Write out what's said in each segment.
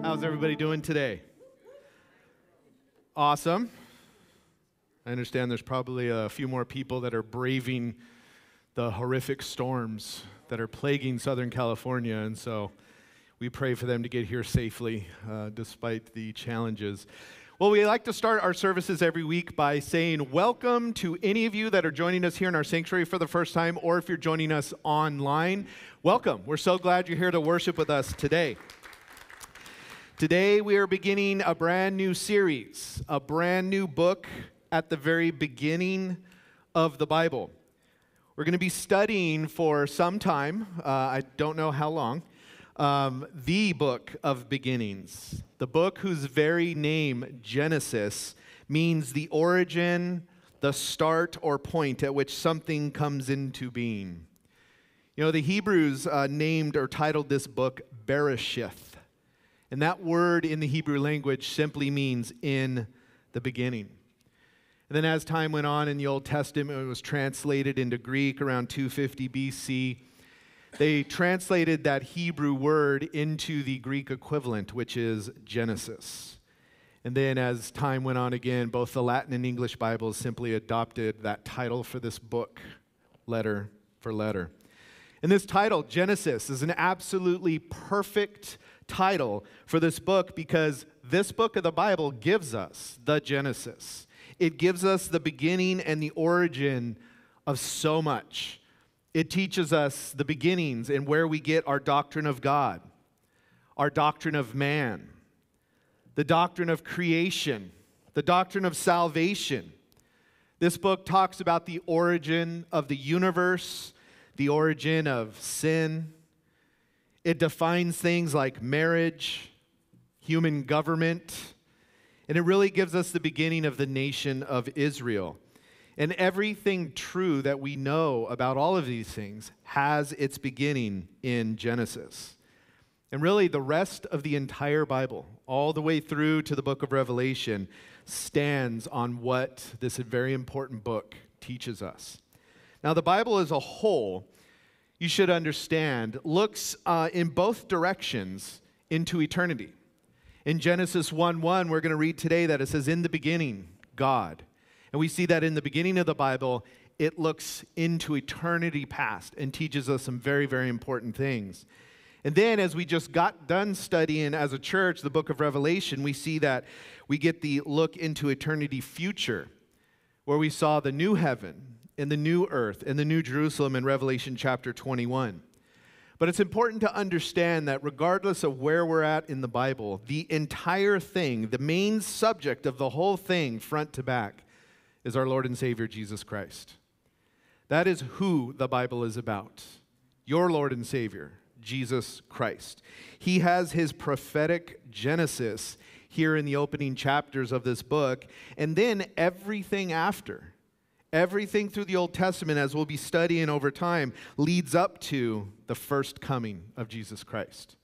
How's everybody doing today? Awesome. I understand there's probably a few more people that are braving the horrific storms that are plaguing Southern California, and so we pray for them to get here safely despite the challenges. Well, we like to start our services every week by saying welcome to any of you that are joining us here in our sanctuary for the first time, or if you're joining us online, welcome. We're so glad you're here to worship with us today. Today we are beginning a brand new series, a brand new book at the very beginning of the Bible. We're going to be studying for some time, I don't know how long, the book of beginnings. The book whose very name, Genesis, means the origin, the start or point at which something comes into being. You know, the Hebrews named or titled this book Bereshith. And that word in the Hebrew language simply means in the beginning. And then as time went on in the Old Testament, it was translated into Greek around 250 BC. They translated that Hebrew word into the Greek equivalent, which is Genesis. And then as time went on again, both the Latin and English Bibles simply adopted that title for this book, letter for letter. And this title, Genesis, is an absolutely perfect title for this book because this book of the Bible gives us the Genesis. It gives us the beginning and the origin of so much. It teaches us the beginnings and where we get our doctrine of God, our doctrine of man, the doctrine of creation, the doctrine of salvation. This book talks about the origin of the universe, the origin of sin. It defines things like marriage, human government, and it really gives us the beginning of the nation of Israel. And everything true that we know about all of these things has its beginning in Genesis. And really, the rest of the entire Bible, all the way through to the book of Revelation, stands on what this very important book teaches us. Now, the Bible as a whole, you should understand, looks in both directions into eternity. In Genesis 1:1, we're going to read today that it says, in the beginning, God. And we see that in the beginning of the Bible, it looks into eternity past and teaches us some very, very important things. And then as we just got done studying as a church, the book of Revelation, we see that we get the look into eternity future, where we saw the new heaven and the new earth and the new Jerusalem in Revelation chapter 21. But it's important to understand that regardless of where we're at in the Bible, the entire thing, the main subject of the whole thing, front to back, is our Lord and Savior Jesus Christ. That is who the Bible is about. Your Lord and Savior, Jesus Christ. He has his prophetic Genesis here in the opening chapters of this book, and then everything after. Everything through the Old Testament, as we'll be studying over time, leads up to the first coming of Jesus Christ.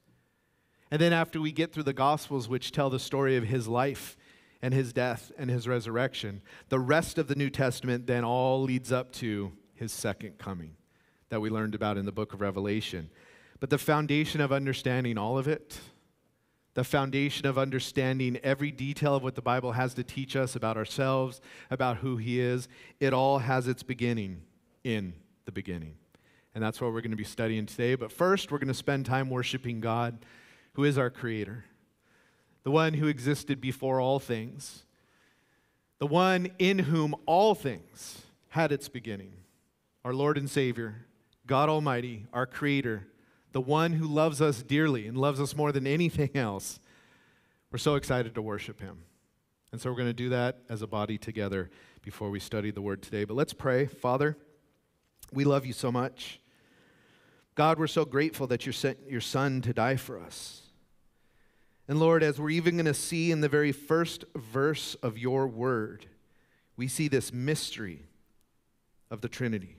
And then after we get through the Gospels, which tell the story of his life and his death and his resurrection, the rest of the New Testament then all leads up to his second coming that we learned about in the book of Revelation. But the foundation of understanding all of it, the foundation of understanding every detail of what the Bible has to teach us about ourselves, about who he is, it all has its beginning in the beginning. And that's what we're going to be studying today. But first, we're going to spend time worshiping God, who is our creator, the one who existed before all things, the one in whom all things had its beginning, our Lord and Savior, God Almighty, our creator, the one who loves us dearly and loves us more than anything else. We're so excited to worship him. And so we're going to do that as a body together before we study the word today. But let's pray. Father, we love you so much. God, we're so grateful that you sent your son to die for us. And Lord, as we're even going to see in the very first verse of your word, we see this mystery of the Trinity,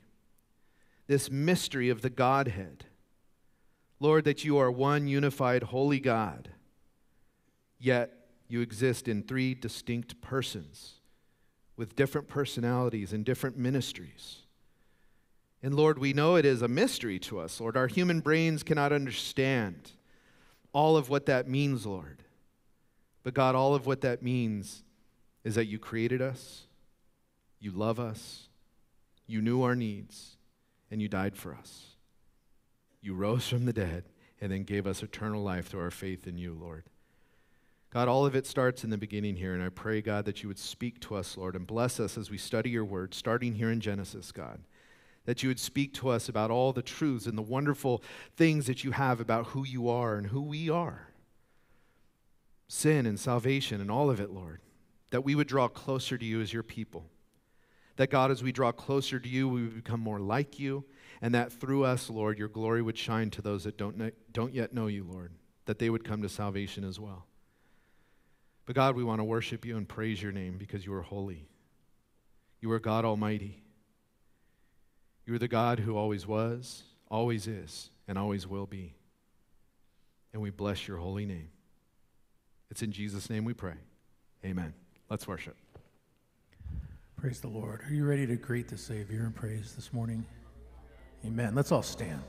this mystery of the Godhead. Lord, that you are one unified holy God, yet you exist in three distinct persons with different personalities and different ministries. And Lord, we know it is a mystery to us, Lord. Our human brains cannot understand all of what that means, Lord. But God, all of what that means is that you created us, you love us, you knew our needs, and you died for us. You rose from the dead and then gave us eternal life through our faith in you, Lord. God, all of it starts in the beginning here, and I pray, God, that you would speak to us, Lord, and bless us as we study your word, starting here in Genesis, God, that you would speak to us about all the truths and the wonderful things that you have about who you are and who we are, sin and salvation and all of it, Lord, that we would draw closer to you as your people, that, God, as we draw closer to you, we would become more like you, and that through us, Lord, your glory would shine to those that don't yet know you, Lord, that they would come to salvation as well. But God, we want to worship you and praise your name because you are holy. You are God Almighty. You are the God who always was, always is, and always will be. And we bless your holy name. It's in Jesus' name we pray. Amen. Let's worship. Praise the Lord. Are you ready to greet the Savior and praise this morning? Amen. Let's all stand.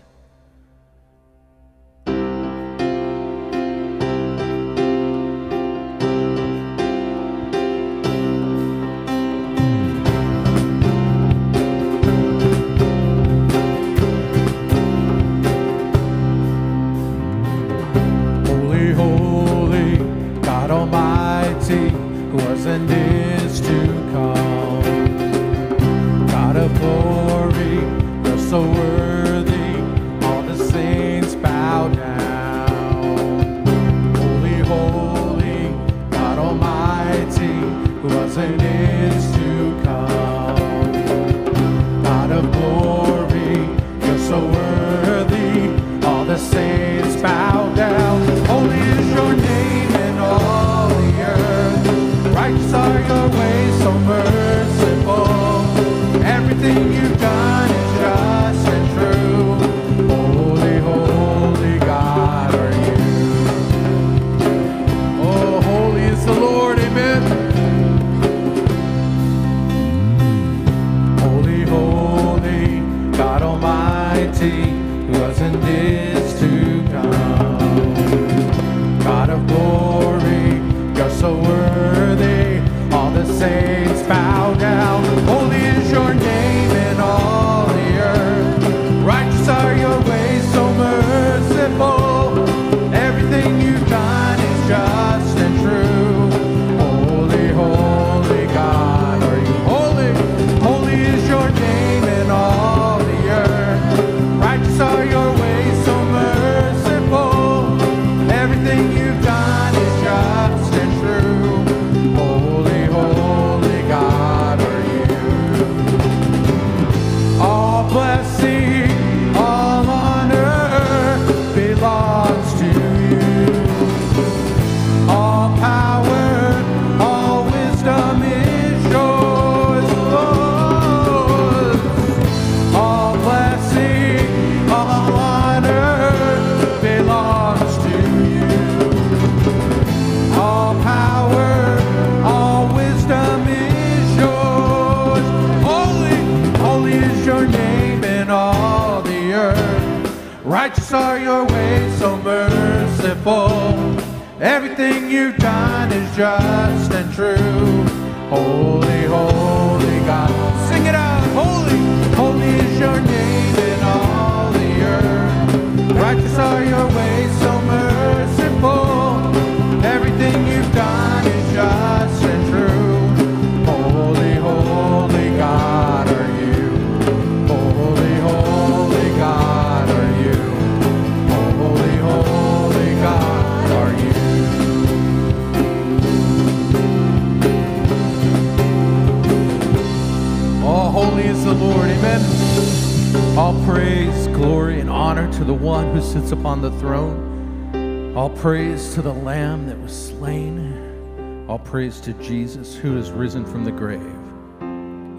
To the Lamb that was slain. All praise to Jesus who is risen from the grave.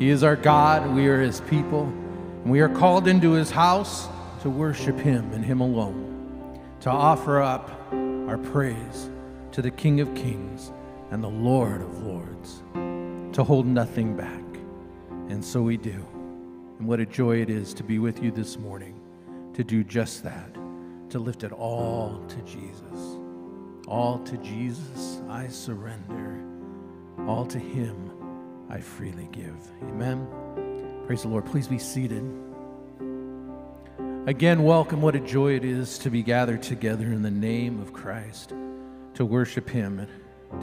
He is our God, we are his people, and we are called into his house to worship him and him alone, to offer up our praise to the King of Kings and the Lord of Lords, to hold nothing back. And so we do. And what a joy it is to be with you this morning, to do just that, to lift it all to Jesus. All to Jesus I surrender. All to him I freely give. Amen. Praise the Lord. Please be seated. Again, welcome. What a joy it is to be gathered together in the name of Christ, to worship him, and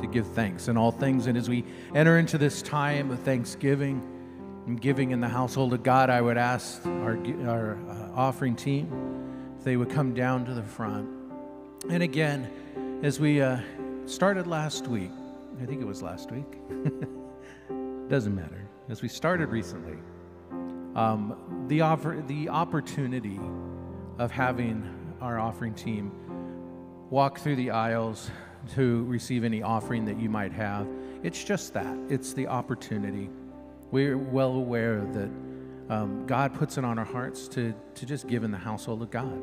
to give thanks in all things. And as we enter into this time of thanksgiving and giving in the household of God, I would ask our offering team if they would come down to the front. And again, as we started last week, I think it was last week, doesn't matter, as we started recently, the opportunity of having our offering team walk through the aisles to receive any offering that you might have, it's just that. It's the opportunity. We're well aware that God puts it on our hearts to just give in the household of God.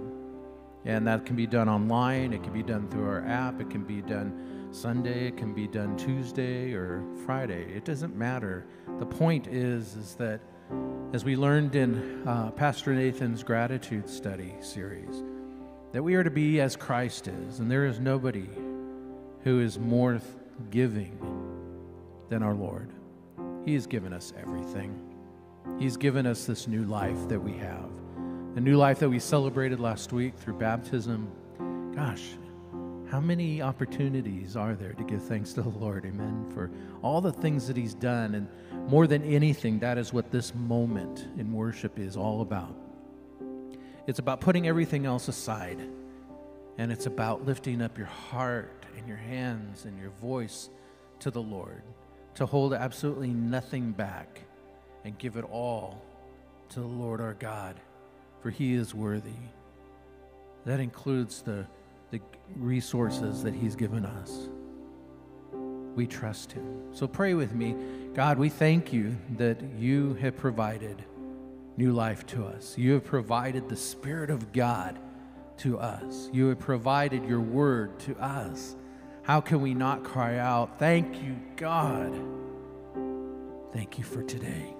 And that can be done online, it can be done through our app, it can be done Sunday, it can be done Tuesday or Friday. It doesn't matter. The point is that as we learned in Pastor Nathan's gratitude study series, that we are to be as Christ is, and there is nobody who is more giving than our Lord. He has given us everything. He's given us this new life that we have. The new life that we celebrated last week through baptism. Gosh, how many opportunities are there to give thanks to the Lord, amen, for all the things that he's done. And more than anything, that is what this moment in worship is all about. It's about putting everything else aside, and it's about lifting up your heart and your hands and your voice to the Lord, to hold absolutely nothing back and give it all to the Lord our God. For he is worthy. That includes the resources that he's given us. We trust him. So pray with me. God, we thank you that you have provided new life to us. You have provided the Spirit of God to us. You have provided your word to us. How can we not cry out, thank you, God. Thank you for today.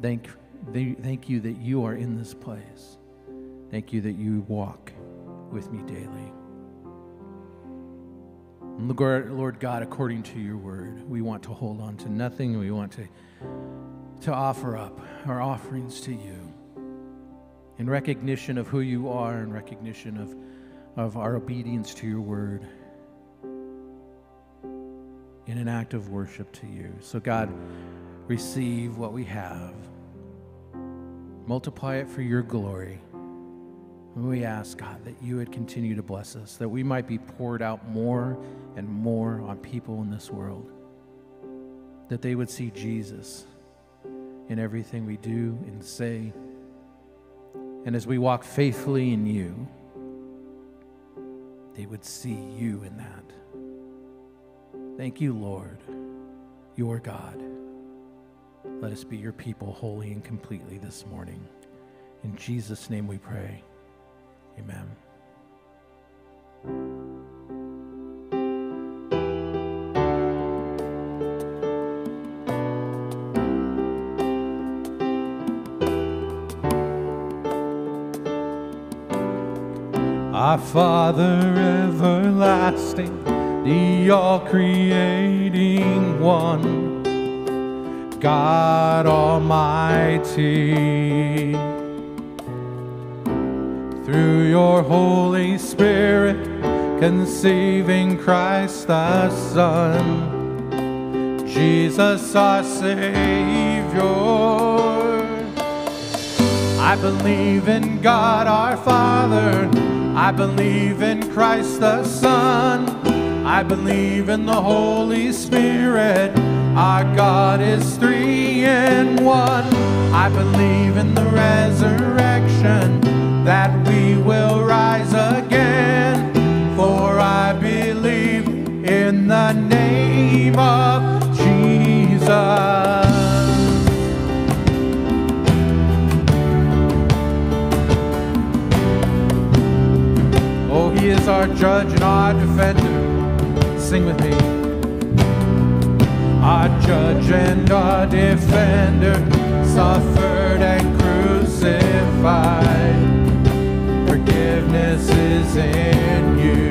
Thank you that you are in this place. Thank you that you walk with me daily. Lord God, according to your word, we want to hold on to nothing. We want to offer up our offerings to you in recognition of who you are, in recognition of our obedience to your word, in an act of worship to you. So God, receive what we have. Multiply it for your glory. And we ask, God, that you would continue to bless us, that we might be poured out more and more on people in this world, that they would see Jesus in everything we do and say. And as we walk faithfully in you, they would see you in that. Thank you, Lord, your God. Let us be your people wholly and completely this morning. In Jesus' name we pray. Amen. Our Father everlasting, the all-creating one, God Almighty, through your Holy Spirit, conceiving Christ the Son, Jesus our Savior. I believe in God our Father, I believe in Christ the Son, I believe in the Holy Spirit. Our God is three in one. I believe in the resurrection, that we will rise again. For I believe in the name of Jesus. Oh, he is our judge and our defender. Sing with me. Our judge and our defender, suffered and crucified. Forgiveness is in you.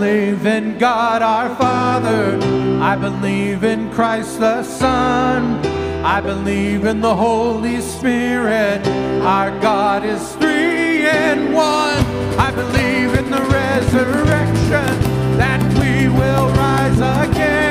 believe in God our Father. I believe in Christ the Son. I believe in the Holy Spirit. Our God is three in one. I believe in the resurrection, that we will rise again.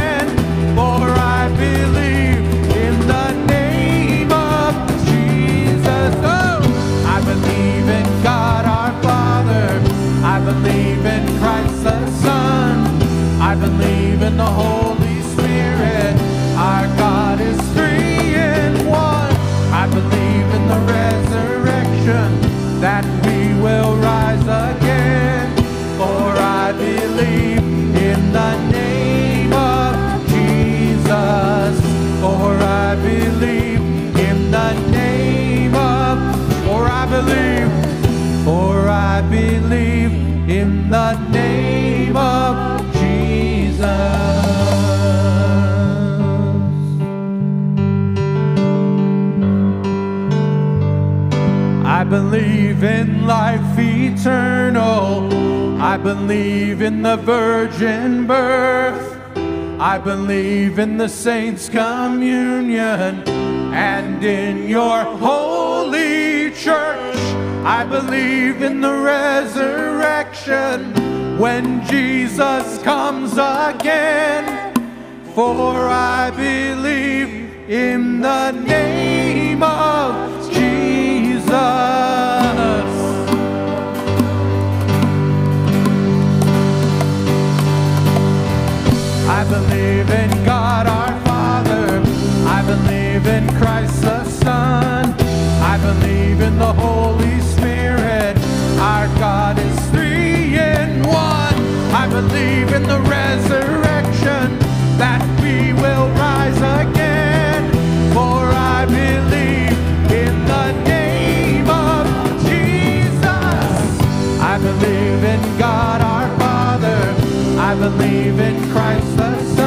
For I believe in the name of Jesus. Oh, I believe in God our Father. I believe in Christ the Son. I believe in the Holy Spirit. Our God is three in one. I believe in the resurrection, that we will rise again. For I believe in the name of Jesus. For I believe in the name of. For I believe. For I believe in the name of Jesus. I believe in life eternal. I believe in the virgin birth. I believe in the saints' communion and in your holy church. I believe in the resurrection when Jesus comes again. For I believe in the name of Jesus. I believe in God our Father. I believe in Christ the Son. I believe in the Holy Spirit. Our God is three in one. I believe in the resurrection, that we will rise again. For I believe in the name of Jesus. I believe in God our Father. I believe in Christ the Son.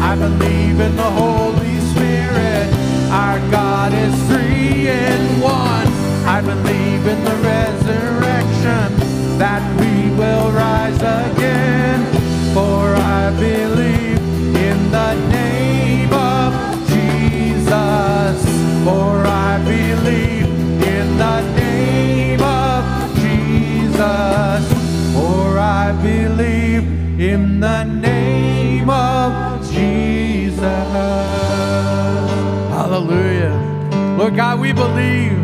I believe in the Holy Spirit. Our God is three in one. I believe in the resurrection, that we will rise again. For I believe in the name of Jesus. For I believe in the name of Jesus. For I believe in the name of Jesus. Hallelujah. Lord God, we believe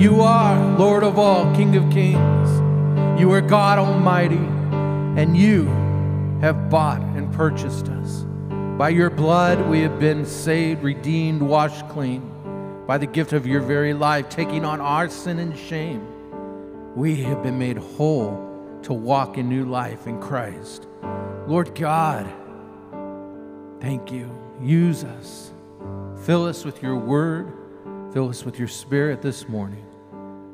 you are Lord of all, King of kings. You are God Almighty, and you have bought and purchased us. By your blood we have been saved, redeemed, washed clean. By the gift of your very life, taking on our sin and shame, we have been made whole to walk in new life in Christ. Lord God, thank you. Use us. Fill us with your word. Fill us with your spirit this morning.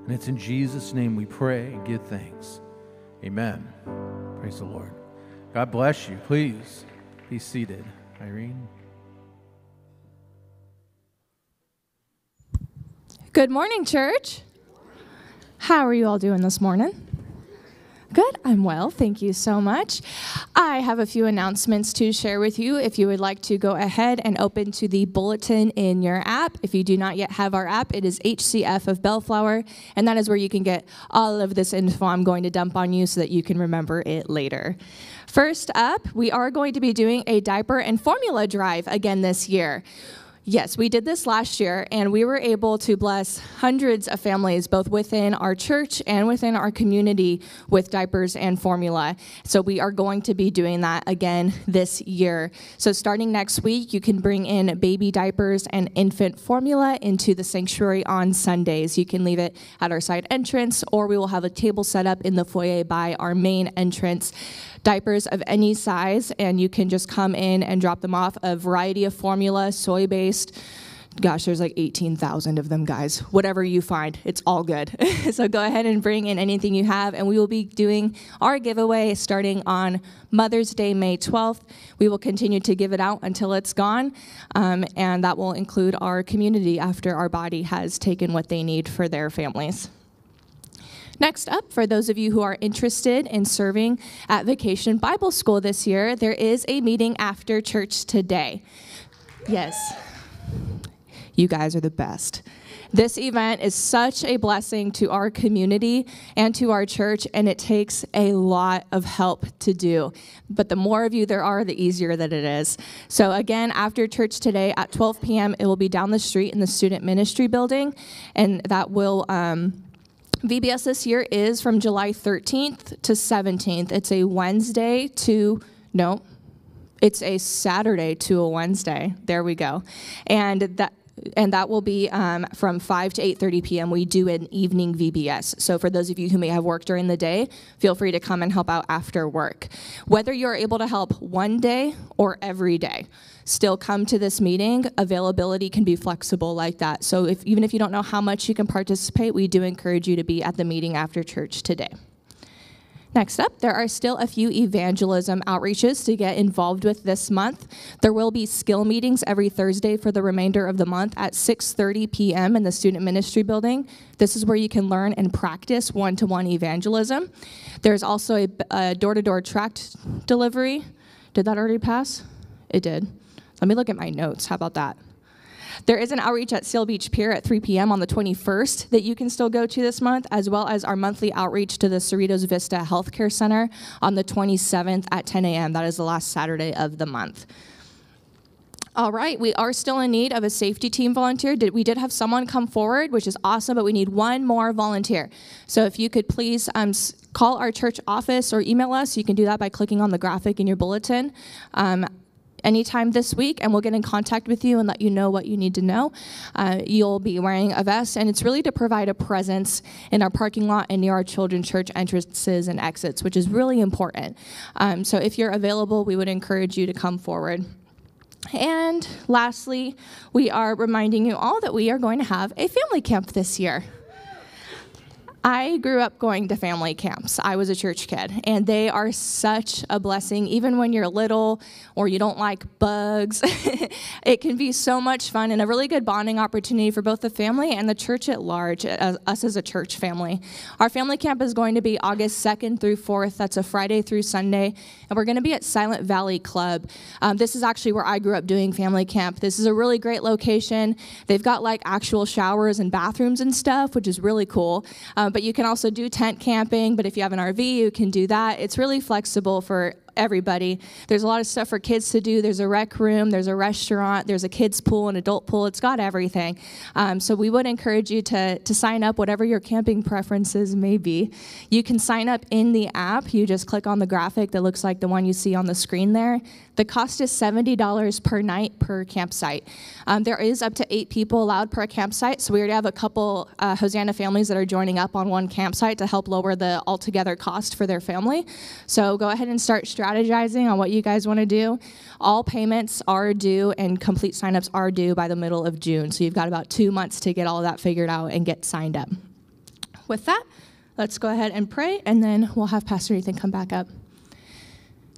And it's in Jesus' name we pray and give thanks. Amen. Praise the Lord. God bless you. Please be seated. Irene. Good morning, church. How are you all doing this morning? Good. I'm well. Thank you so much. I have a few announcements to share with you. If you would like to go ahead and open to the bulletin in your app. If you do not yet have our app, it is HCF of Bellflower, and that is where you can get all of this info I'm going to dump on you so that you can remember it later. First up, we are going to be doing a diaper and formula drive again this year. Yes, we did this last year, and we were able to bless hundreds of families, both within our church and within our community, with diapers and formula. So we are going to be doing that again this year. So starting next week, you can bring in baby diapers and infant formula into the sanctuary on Sundays. You can leave it at our side entrance, or we will have a table set up in the foyer by our main entrance. Diapers of any size, and you can just come in and drop them off. A variety of formula, soy-based. Gosh, there's like 18,000 of them, guys. Whatever you find, it's all good. So go ahead and bring in anything you have, and we will be doing our giveaway starting on Mother's Day, May 12th. We will continue to give it out until it's gone, and that will include our community after our body has taken what they need for their families. Next up, for those of you who are interested in serving at Vacation Bible School this year, there is a meeting after church today. Yes, you guys are the best. This event is such a blessing to our community and to our church, and it takes a lot of help to do. But the more of you there are, the easier that it is. So again, after church today at 12 p.m., it will be down the street in the Student Ministry Building, and that will... VBS this year is from July 13th to 17th. It's a Wednesday to, no, it's a Saturday to a Wednesday. There we go. And that will be from 5 to 8:30 p.m. We do an evening VBS. So for those of you who may have work during the day, feel free to come and help out after work. Whether you're able to help one day or every day, still come to this meeting. Availability can be flexible like that. So even if you don't know how much you can participate, we do encourage you to be at the meeting after church today. Next up, there are still a few evangelism outreaches to get involved with this month. There will be skill meetings every Thursday for the remainder of the month at 6:30 p.m. in the Student Ministry Building. This is where you can learn and practice one-to-one evangelism. There's also a door-to-door tract delivery. Did that already pass? It did. Let me look at my notes. How about that? There is an outreach at Seal Beach Pier at 3 p.m. on the 21st that you can still go to this month, as well as our monthly outreach to the Cerritos Vista Healthcare Center on the 27th at 10 a.m. That is the last Saturday of the month. All right, we are still in need of a safety team volunteer. We did have someone come forward, which is awesome, but we need one more volunteer. So if you could please call our church office or email us. You can do that by clicking on the graphic in your bulletin. Anytime this week, and we'll get in contact with you and let you know what you need to know. You'll be wearing a vest, and it's really to provide a presence in our parking lot and near our children's church entrances and exits, which is really important. So if you're available, we would encourage you to come forward. And lastly, we are reminding you all that we are going to have a family camp this year. I grew up going to family camps. I was a church kid, and they are such a blessing. Even when you're little or you don't like bugs, it can be so much fun and a really good bonding opportunity for both the family and the church at large, us as a church family. Our family camp is going to be August 2nd through 4th. That's a Friday through Sunday, and we're going to be at Silent Valley Club. This is actually where I grew up doing family camp. This is a really great location. They've got like actual showers and bathrooms and stuff, which is really cool. But you can also do tent camping, but if you have an RV, you can do that. It's really flexible for everybody. There's a lot of stuff for kids to do. There's a rec room, there's a restaurant, there's a kids pool, an adult pool. It's got everything. So we would encourage you to sign up, whatever your camping preferences may be. You can sign up in the app. You just click on the graphic that looks like the one you see on the screen there. The cost is $70 per night per campsite. There is up to 8 people allowed per campsite, so we already have a couple Hosanna families that are joining up on one campsite to help lower the altogether cost for their family. So go ahead and start strategizing on what you guys want to do. All payments are due and complete signups are due by the middle of June, so you've got about 2 months to get all of that figured out and get signed up. With that, let's go ahead and pray, and then we'll have Pastor Nathan come back up.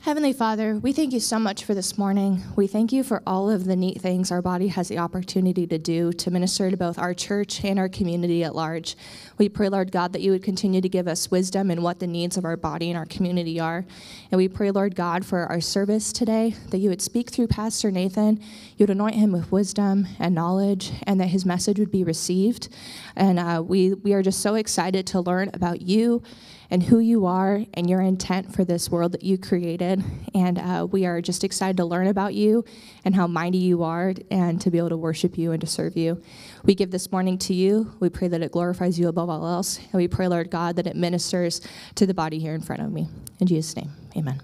Heavenly Father, we thank you so much for this morning. We thank you for all of the neat things our body has the opportunity to do to minister to both our church and our community at large. We pray, Lord God, that you would continue to give us wisdom in what the needs of our body and our community are. And we pray, Lord God, for our service today, that you would speak through Pastor Nathan, you would anoint him with wisdom and knowledge, and that his message would be received. And we are just so excited to learn about you and who you are and your intent for this world that you created. And we are just excited to learn about you and how mighty you are and to be able to worship you and to serve you. We give this morning to you. We pray that it glorifies you above all else. And we pray, Lord God, that it ministers to the body here in front of me. In Jesus' name, amen.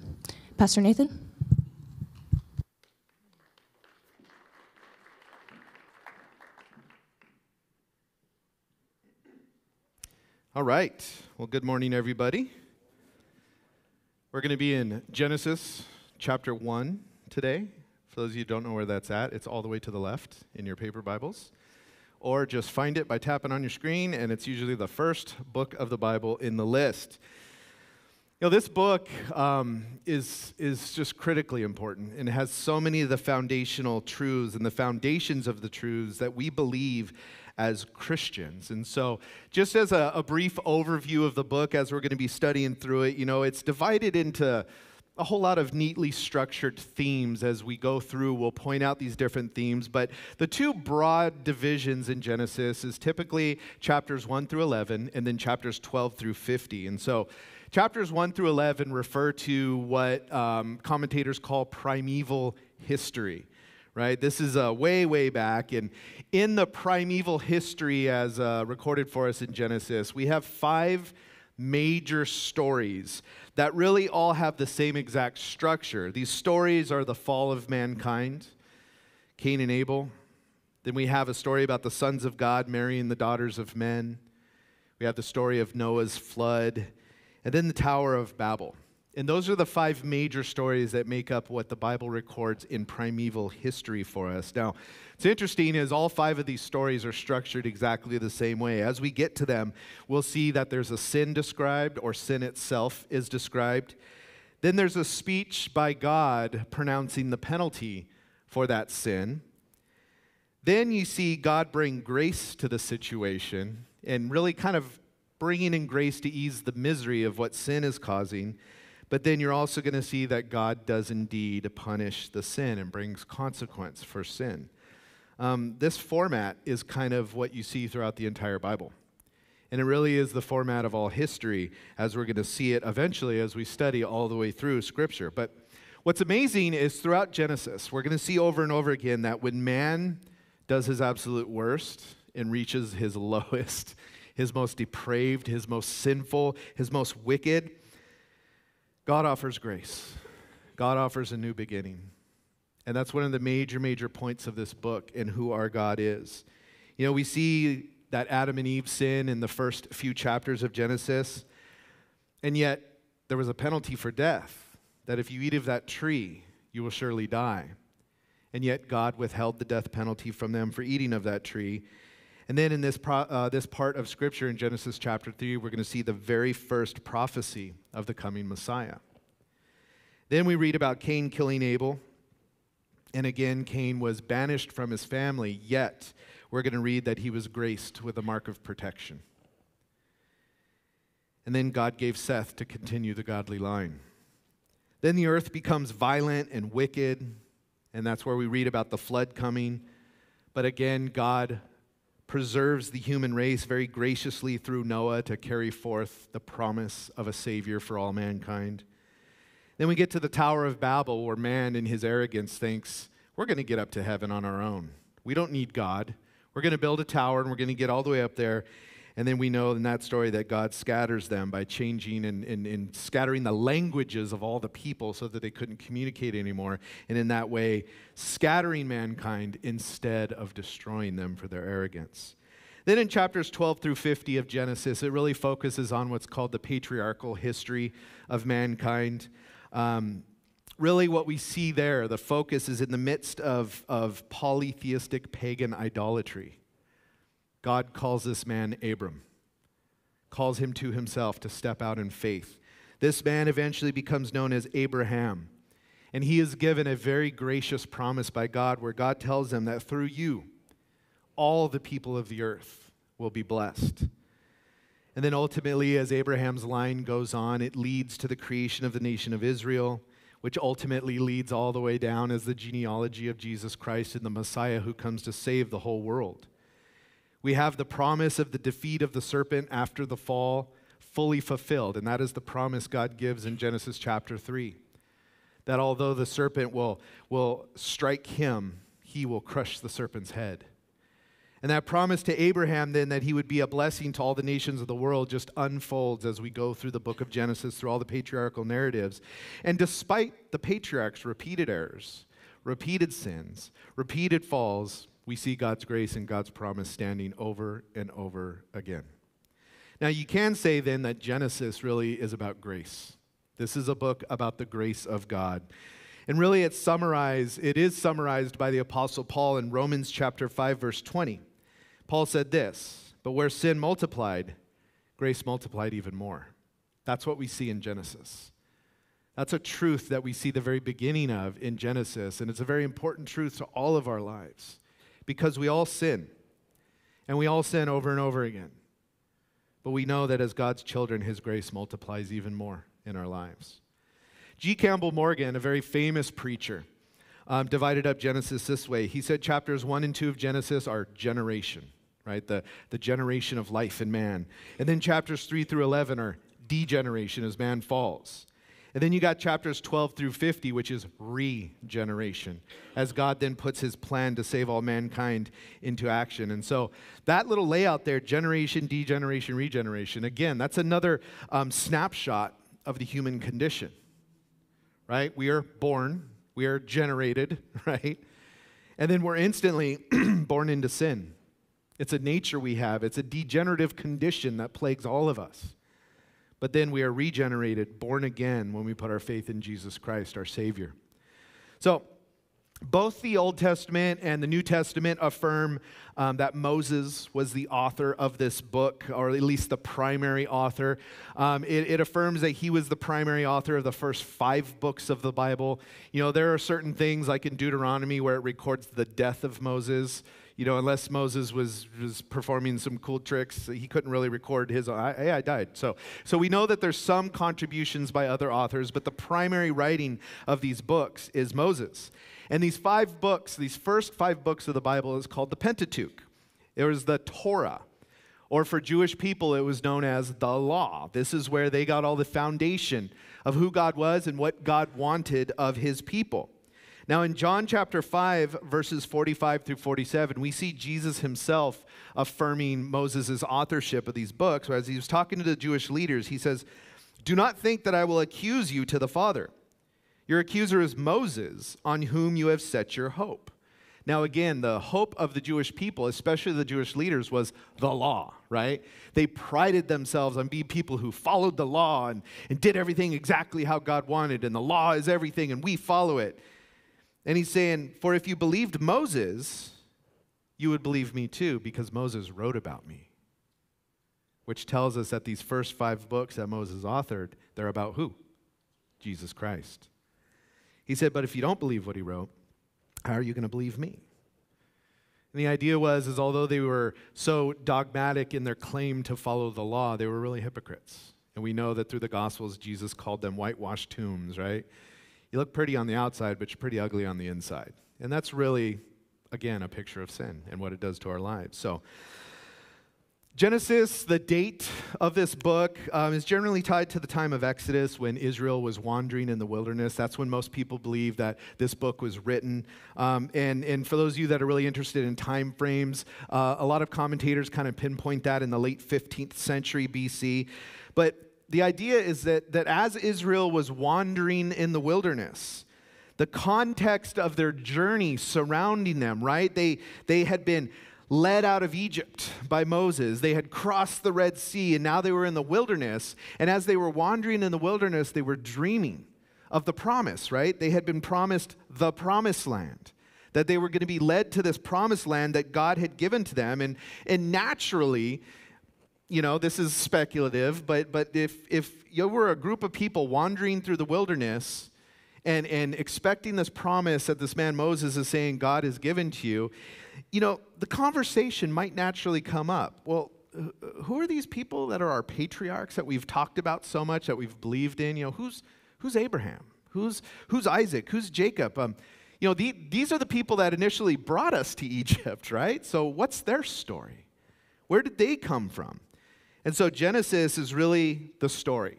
Pastor Nathan. All right. Well, good morning, everybody. We're going to be in Genesis chapter 1 today. For those of you who don't know where that's at, it's all the way to the left in your paper Bibles. Or just find it by tapping on your screen, and it's usually the first book of the Bible in the list. You know, this book is just critically important, and it has so many of the foundational truths and the foundations of the truths that we believe as Christians. And so just as a brief overview of the book, as we're going to be studying through it, you know, it's divided into a whole lot of neatly structured themes. As we go through, we'll point out these different themes, but the two broad divisions in Genesis is typically chapters 1 through 11 and then chapters 12 through 50. And so chapters 1 through 11 refer to what commentators call primeval history, right? This is way back, and in the primeval history as recorded for us in Genesis, we have five major stories that really all have the same exact structure. These stories are the fall of mankind, Cain and Abel. Then we have a story about the sons of God marrying the daughters of men. We have the story of Noah's flood. And then the Tower of Babel. And those are the five major stories that make up what the Bible records in primeval history for us. Now, what's interesting is all five of these stories are structured exactly the same way. As we get to them, we'll see that there's a sin described, or sin itself is described. Then there's a speech by God pronouncing the penalty for that sin. Then you see God bring grace to the situation and really kind of bringing in grace to ease the misery of what sin is causing. But then you're also going to see that God does indeed punish the sin and brings consequence for sin. This format is kind of what you see throughout the entire Bible. And it really is the format of all history, as we're going to see it eventually as we study all the way through Scripture. But what's amazing is throughout Genesis, we're going to see over and over again that when man does his absolute worst and reaches his lowest, his most depraved, his most sinful, his most wicked, God offers grace. God offers a new beginning. And that's one of the major points of this book and who our God is. You know, we see that Adam and Eve sin in the first few chapters of Genesis, and yet there was a penalty for death, that if you eat of that tree, you will surely die. And yet God withheld the death penalty from them for eating of that tree. And then in this part of Scripture in Genesis chapter 3, we're going to see the very first prophecy of the coming Messiah. Then we read about Cain killing Abel. And again, Cain was banished from his family, yet we're going to read that he was graced with a mark of protection. And then God gave Seth to continue the godly line. Then the earth becomes violent and wicked, and that's where we read about the flood coming. But again, God preserves the human race very graciously through Noah to carry forth the promise of a Savior for all mankind. Then we get to the Tower of Babel, where man in his arrogance thinks, we're going to get up to heaven on our own. We don't need God. We're going to build a tower and we're going to get all the way up there. And then we know in that story that God scatters them by changing and scattering the languages of all the people so that they couldn't communicate anymore. And in that way, scattering mankind instead of destroying them for their arrogance. Then in chapters 12 through 50 of Genesis, it really focuses on what's called the patriarchal history of mankind. Really what we see there, the focus is in the midst of polytheistic pagan idolatry. God calls this man Abram, calls him to himself to step out in faith. This man eventually becomes known as Abraham, and he is given a very gracious promise by God where God tells him that through you, all the people of the earth will be blessed. And then ultimately, as Abraham's line goes on, it leads to the creation of the nation of Israel, which ultimately leads all the way down as the genealogy of Jesus Christ and the Messiah who comes to save the whole world. We have the promise of the defeat of the serpent after the fall fully fulfilled, and that is the promise God gives in Genesis chapter 3, that although the serpent will strike him, he will crush the serpent's head. And that promise to Abraham then that he would be a blessing to all the nations of the world just unfolds as we go through the book of Genesis, through all the patriarchal narratives. And despite the patriarchs' repeated errors, repeated sins, repeated falls, we see God's grace and God's promise standing over and over again. Now, you can say then that Genesis really is about grace. This is a book about the grace of God. And really it is summarized by the Apostle Paul in Romans chapter 5, verse 20. Paul said this, "But where sin multiplied, grace multiplied even more." That's what we see in Genesis. That's a truth that we see the very beginning of in Genesis, and it's a very important truth to all of our lives because we all sin, and we all sin over and over again. But we know that as God's children, His grace multiplies even more in our lives. G. Campbell Morgan, a very famous preacher, divided up Genesis this way. He said chapters 1 and 2 of Genesis are generation, right? The generation of life in man. And then chapters 3 through 11 are degeneration as man falls. And then you got chapters 12 through 50, which is regeneration, as God then puts His plan to save all mankind into action. And so that little layout there, generation, degeneration, regeneration, again, that's another snapshot of the human condition, right? We are born, we are generated, right? And then we're instantly born into sin. It's a nature we have. It's a degenerative condition that plagues all of us. But then we are regenerated, born again, when we put our faith in Jesus Christ, our Savior. So both the Old Testament and the New Testament affirm that Moses was the author of this book, or at least the primary author. It affirms that he was the primary author of the first 5 books of the Bible. You know, there are certain things, like in Deuteronomy, where it records the death of Moses. You know, unless Moses was performing some cool tricks, he couldn't really record his own. Hey, I died. So we know that there's some contributions by other authors, but the primary writing of these books is Moses. And these 5 books, these first 5 books of the Bible, is called the Pentateuch. It was the Torah, or for Jewish people, it was known as the Law. This is where they got all the foundation of who God was and what God wanted of His people. Now, in John chapter 5, verses 45 through 47, we see Jesus Himself affirming Moses' authorship of these books. As He was talking to the Jewish leaders, He says, "Do not think that I will accuse you to the Father. Your accuser is Moses, on whom you have set your hope." Now, again, the hope of the Jewish people, especially the Jewish leaders, was the Law, right? They prided themselves on being people who followed the Law and did everything exactly how God wanted, and the Law is everything, and we follow it. And He's saying, "For if you believed Moses, you would believe me too, because Moses wrote about me." Which tells us that these first 5 books that Moses authored, they're about who? Jesus Christ. He said, "But if you don't believe what he wrote, how are you going to believe me?" And the idea was, although they were so dogmatic in their claim to follow the Law, they were really hypocrites. And we know that through the Gospels, Jesus called them whitewashed tombs, right? You look pretty on the outside, but you're pretty ugly on the inside. And that's really, again, a picture of sin and what it does to our lives. So Genesis, the date of this book, is generally tied to the time of Exodus when Israel was wandering in the wilderness. That's when most people believe that this book was written. And for those of you that are really interested in time frames, a lot of commentators kind of pinpoint that in the late 15th century BC. But the idea is that as Israel was wandering in the wilderness, the context of their journey surrounding them, right? They had been led out of Egypt by Moses. They had crossed the Red Sea, and now they were in the wilderness. And as they were wandering in the wilderness, they were dreaming of the promise, right? They had been promised the promised land, that they were going to be led to this promised land that God had given to them. And naturally, you know, this is speculative, but if you were a group of people wandering through the wilderness and expecting this promise that this man Moses is saying God has given to you, you know, the conversation might naturally come up. Well, who are these people that are our patriarchs that we've talked about so much, that we've believed in? You know, who's Abraham? Who's Isaac? Who's Jacob? You know, these are the people that initially brought us to Egypt, right? So what's their story? Where did they come from? And so Genesis is really the story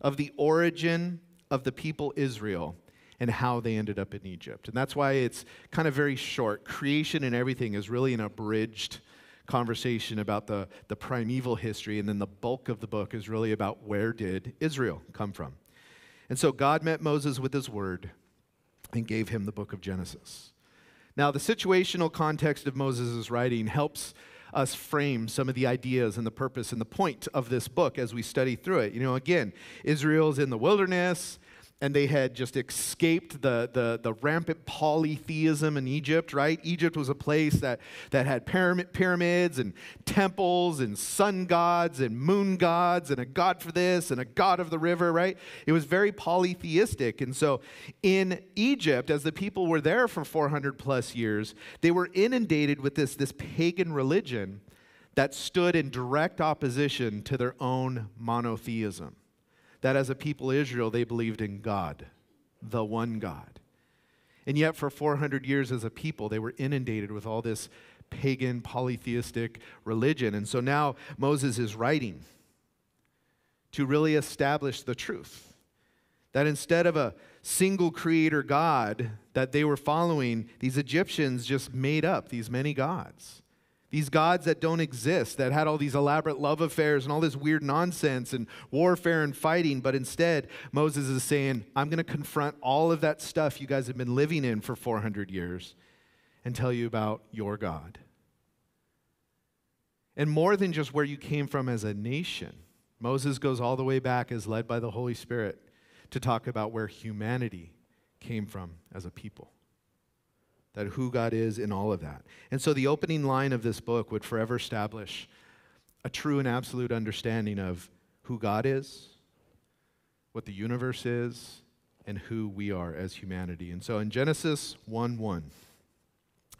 of the origin of the people Israel and how they ended up in Egypt. And that's why it's kind of very short. Creation and everything is really an abridged conversation about the primeval history, and then the bulk of the book is really about where did Israel come from. And so God met Moses with His word and gave him the book of Genesis. Now, the situational context of Moses' writing helps us frame some of the ideas and the purpose and the point of this book as we study through it. You know, again, Israel's in the wilderness. and they had just escaped the rampant polytheism in Egypt, right? Egypt was a place that had pyramids and temples and sun gods and moon gods and a god for this and a god of the river, right? It was very polytheistic. And so in Egypt, as the people were there for 400 plus years, they were inundated with this pagan religion that stood in direct opposition to their own monotheism. That as a people of Israel, they believed in God, the one God. And yet for 400 years as a people, they were inundated with all this pagan, polytheistic religion. And so now Moses is writing to really establish the truth. That instead of a single creator God that they were following, these Egyptians just made up these many gods. These gods that don't exist, that had all these elaborate love affairs and all this weird nonsense and warfare and fighting. But instead, Moses is saying, I'm going to confront all of that stuff you guys have been living in for 400 years and tell you about your God. And more than just where you came from as a nation, Moses goes all the way back as led by the Holy Spirit to talk about where humanity came from as a people. That who God is in all of that. And so the opening line of this book would forever establish a true and absolute understanding of who God is, what the universe is, and who we are as humanity. And so in Genesis 1:1,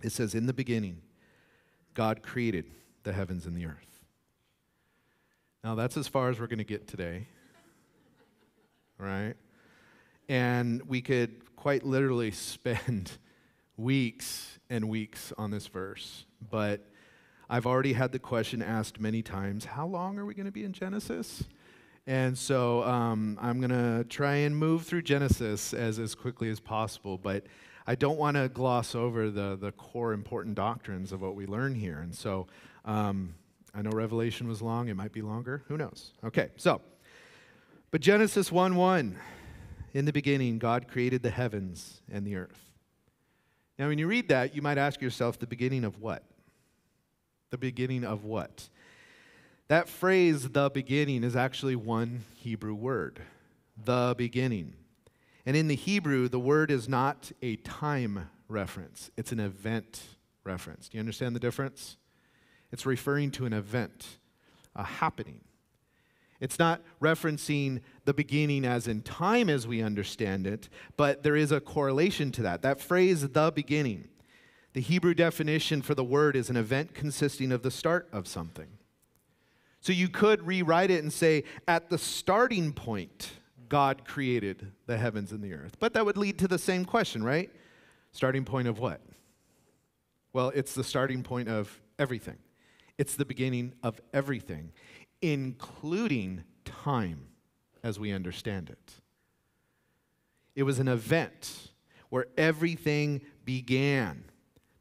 it says, "In the beginning, God created the heavens and the earth." Now that's as far as we're going to get today, right? And we could quite literally spend weeks and weeks on this verse, but I've already had the question asked many times, how long are we going to be in Genesis? And so I'm going to try and move through Genesis as quickly as possible, but I don't want to gloss over the core important doctrines of what we learn here. And so I know Revelation was long. It might be longer. Who knows? Okay, so, but Genesis 1:1, in the beginning, God created the heavens and the earth. Now, when you read that, you might ask yourself, the beginning of what? The beginning of what? That phrase, the beginning, is actually one Hebrew word, the beginning. And in the Hebrew, the word is not a time reference. It's an event reference. Do you understand the difference? It's referring to an event, a happening. It's not referencing the beginning as in time as we understand it, but there is a correlation to that. That phrase, the beginning, the Hebrew definition for the word is an event consisting of the start of something. So you could rewrite it and say, at the starting point, God created the heavens and the earth. But that would lead to the same question, right? Starting point of what? Well, it's the starting point of everything. It's the beginning of everything, including time as we understand it. It was an event where everything began.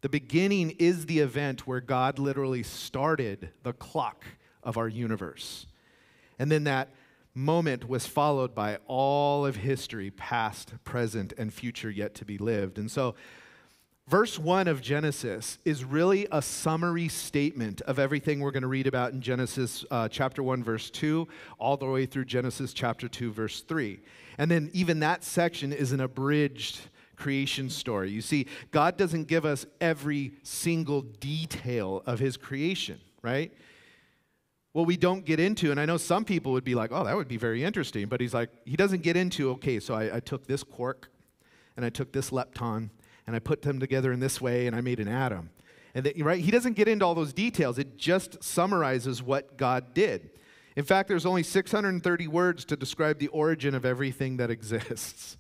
The beginning is the event where God literally started the clock of our universe. And then that moment was followed by all of history, past, present, and future yet to be lived. And so verse 1 of Genesis is really a summary statement of everything we're going to read about in Genesis chapter 1, verse 2, all the way through Genesis chapter 2, verse 3. And then even that section is an abridged creation story. You see, God doesn't give us every single detail of his creation, right? Well, we don't get into, and I know some people would be like, oh, that would be very interesting, but he's like, he doesn't get into, okay, so I took this quark, and I took this lepton, and I put them together in this way, and I made an atom. And that, right? He doesn't get into all those details. It just summarizes what God did. In fact, there's only 630 words to describe the origin of everything that exists.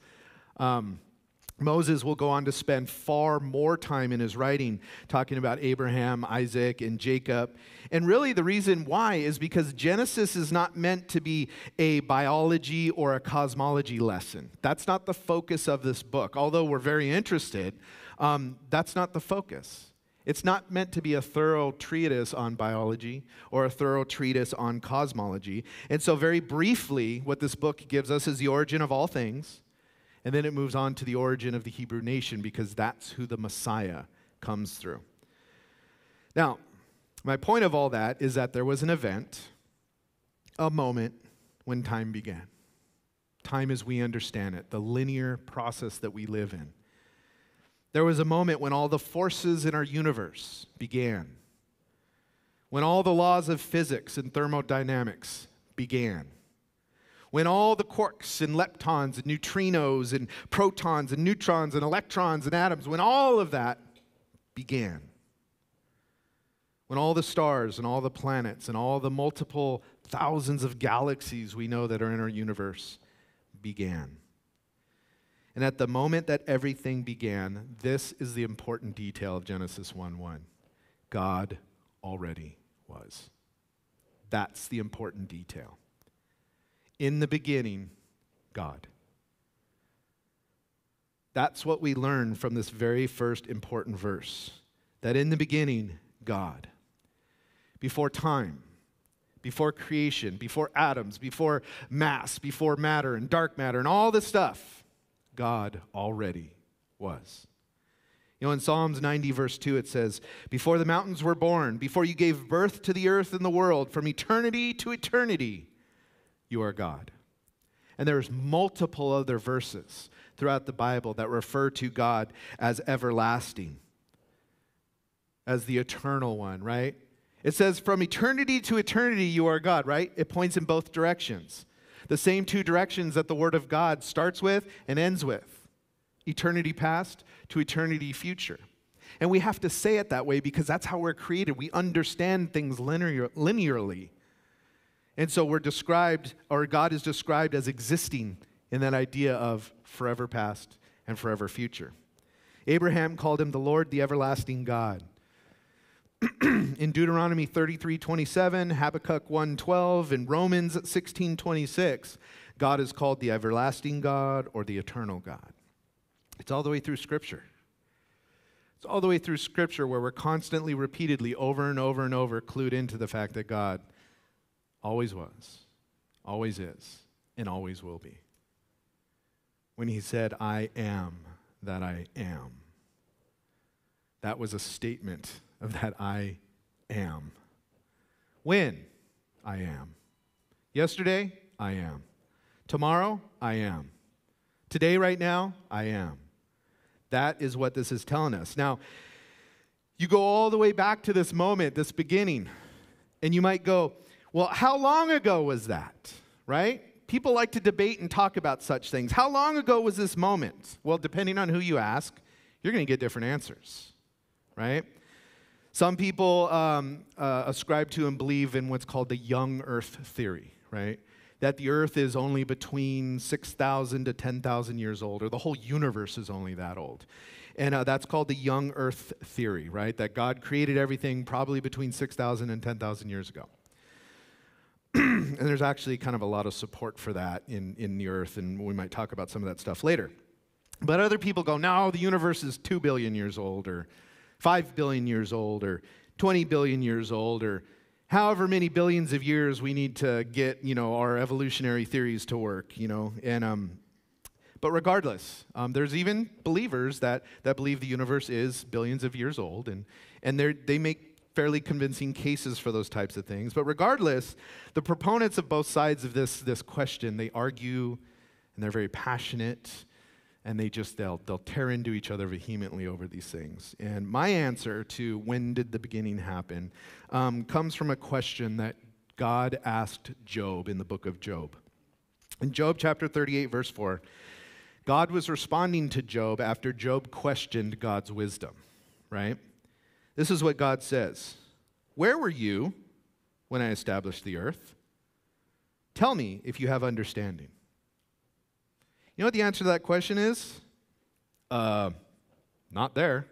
Moses will go on to spend far more time in his writing talking about Abraham, Isaac, and Jacob. And really the reason why is because Genesis is not meant to be a biology or a cosmology lesson. That's not the focus of this book. Although we're very interested, that's not the focus. It's not meant to be a thorough treatise on biology or a thorough treatise on cosmology. And so very briefly, what this book gives us is the origin of all things. And then it moves on to the origin of the Hebrew nation because that's who the Messiah comes through. Now, my point of all that is that there was an event, a moment when time began. time as we understand it, the linear process that we live in. There was a moment when all the forces in our universe began, when all the laws of physics and thermodynamics began, when all the quarks and leptons and neutrinos and protons and neutrons and electrons and atoms, when all of that began, when all the stars and all the planets and all the multiple thousands of galaxies we know that are in our universe began. And at the moment that everything began, this is the important detail of Genesis 1:1. God already was. That's the important detail. In the beginning, God. That's what we learn from this very first important verse, that in the beginning, God. Before time, before creation, before atoms, before mass, before matter and dark matter and all this stuff, God already was. You know, in Psalms 90, verse 2, it says, "Before the mountains were born, before you gave birth to the earth and the world, from eternity to eternity, you are God." And there's multiple other verses throughout the Bible that refer to God as everlasting, as the eternal one, right? It says, from eternity to eternity, you are God, right? It points in both directions. The same two directions that the Word of God starts with and ends with. Eternity past to eternity future. And we have to say it that way because that's how we're created. We understand things linearly. And so we're described, or God is described as existing in that idea of forever past and forever future. Abraham called him the Lord, the everlasting God. In Deuteronomy 33:27, Habakkuk 1:12, and Romans 16:26, God is called the everlasting God or the eternal God. It's all the way through Scripture. It's all the way through Scripture where we're constantly, repeatedly, over and over and over, clued into the fact that God always was, always is, and always will be. When he said, "I am that I am," that was a statement of that I am. When? I am. Yesterday? I am. Tomorrow? I am. Today, right now? I am. That is what this is telling us. Now, you go all the way back to this moment, this beginning, and you might go, well, how long ago was that, right? People like to debate and talk about such things. How long ago was this moment? Well, depending on who you ask, you're going to get different answers, right? Some people ascribe to and believe in what's called the young earth theory, right? That the earth is only between 6,000 to 10,000 years old, or the whole universe is only that old. And that's called the young earth theory, right? That God created everything probably between 6,000 and 10,000 years ago. And there's actually kind of a lot of support for that in the earth, and we might talk about some of that stuff later. But other people go, no, the universe is 2 billion years old, or 5 billion years old, or 20 billion years old, or however many billions of years we need to get, you know, our evolutionary theories to work, you know. And but regardless, there's even believers that believe the universe is billions of years old, and they make fairly convincing cases for those types of things. But regardless, the proponents of both sides of this question, they argue, and they're very passionate, and they'll tear into each other vehemently over these things. And my answer to when did the beginning happen comes from a question that God asked Job in the book of Job. In Job chapter 38, verse 4, God was responding to Job after Job questioned God's wisdom, right? This is what God says. "Where were you when I established the earth? Tell me if you have understanding." You know what the answer to that question is? Not there.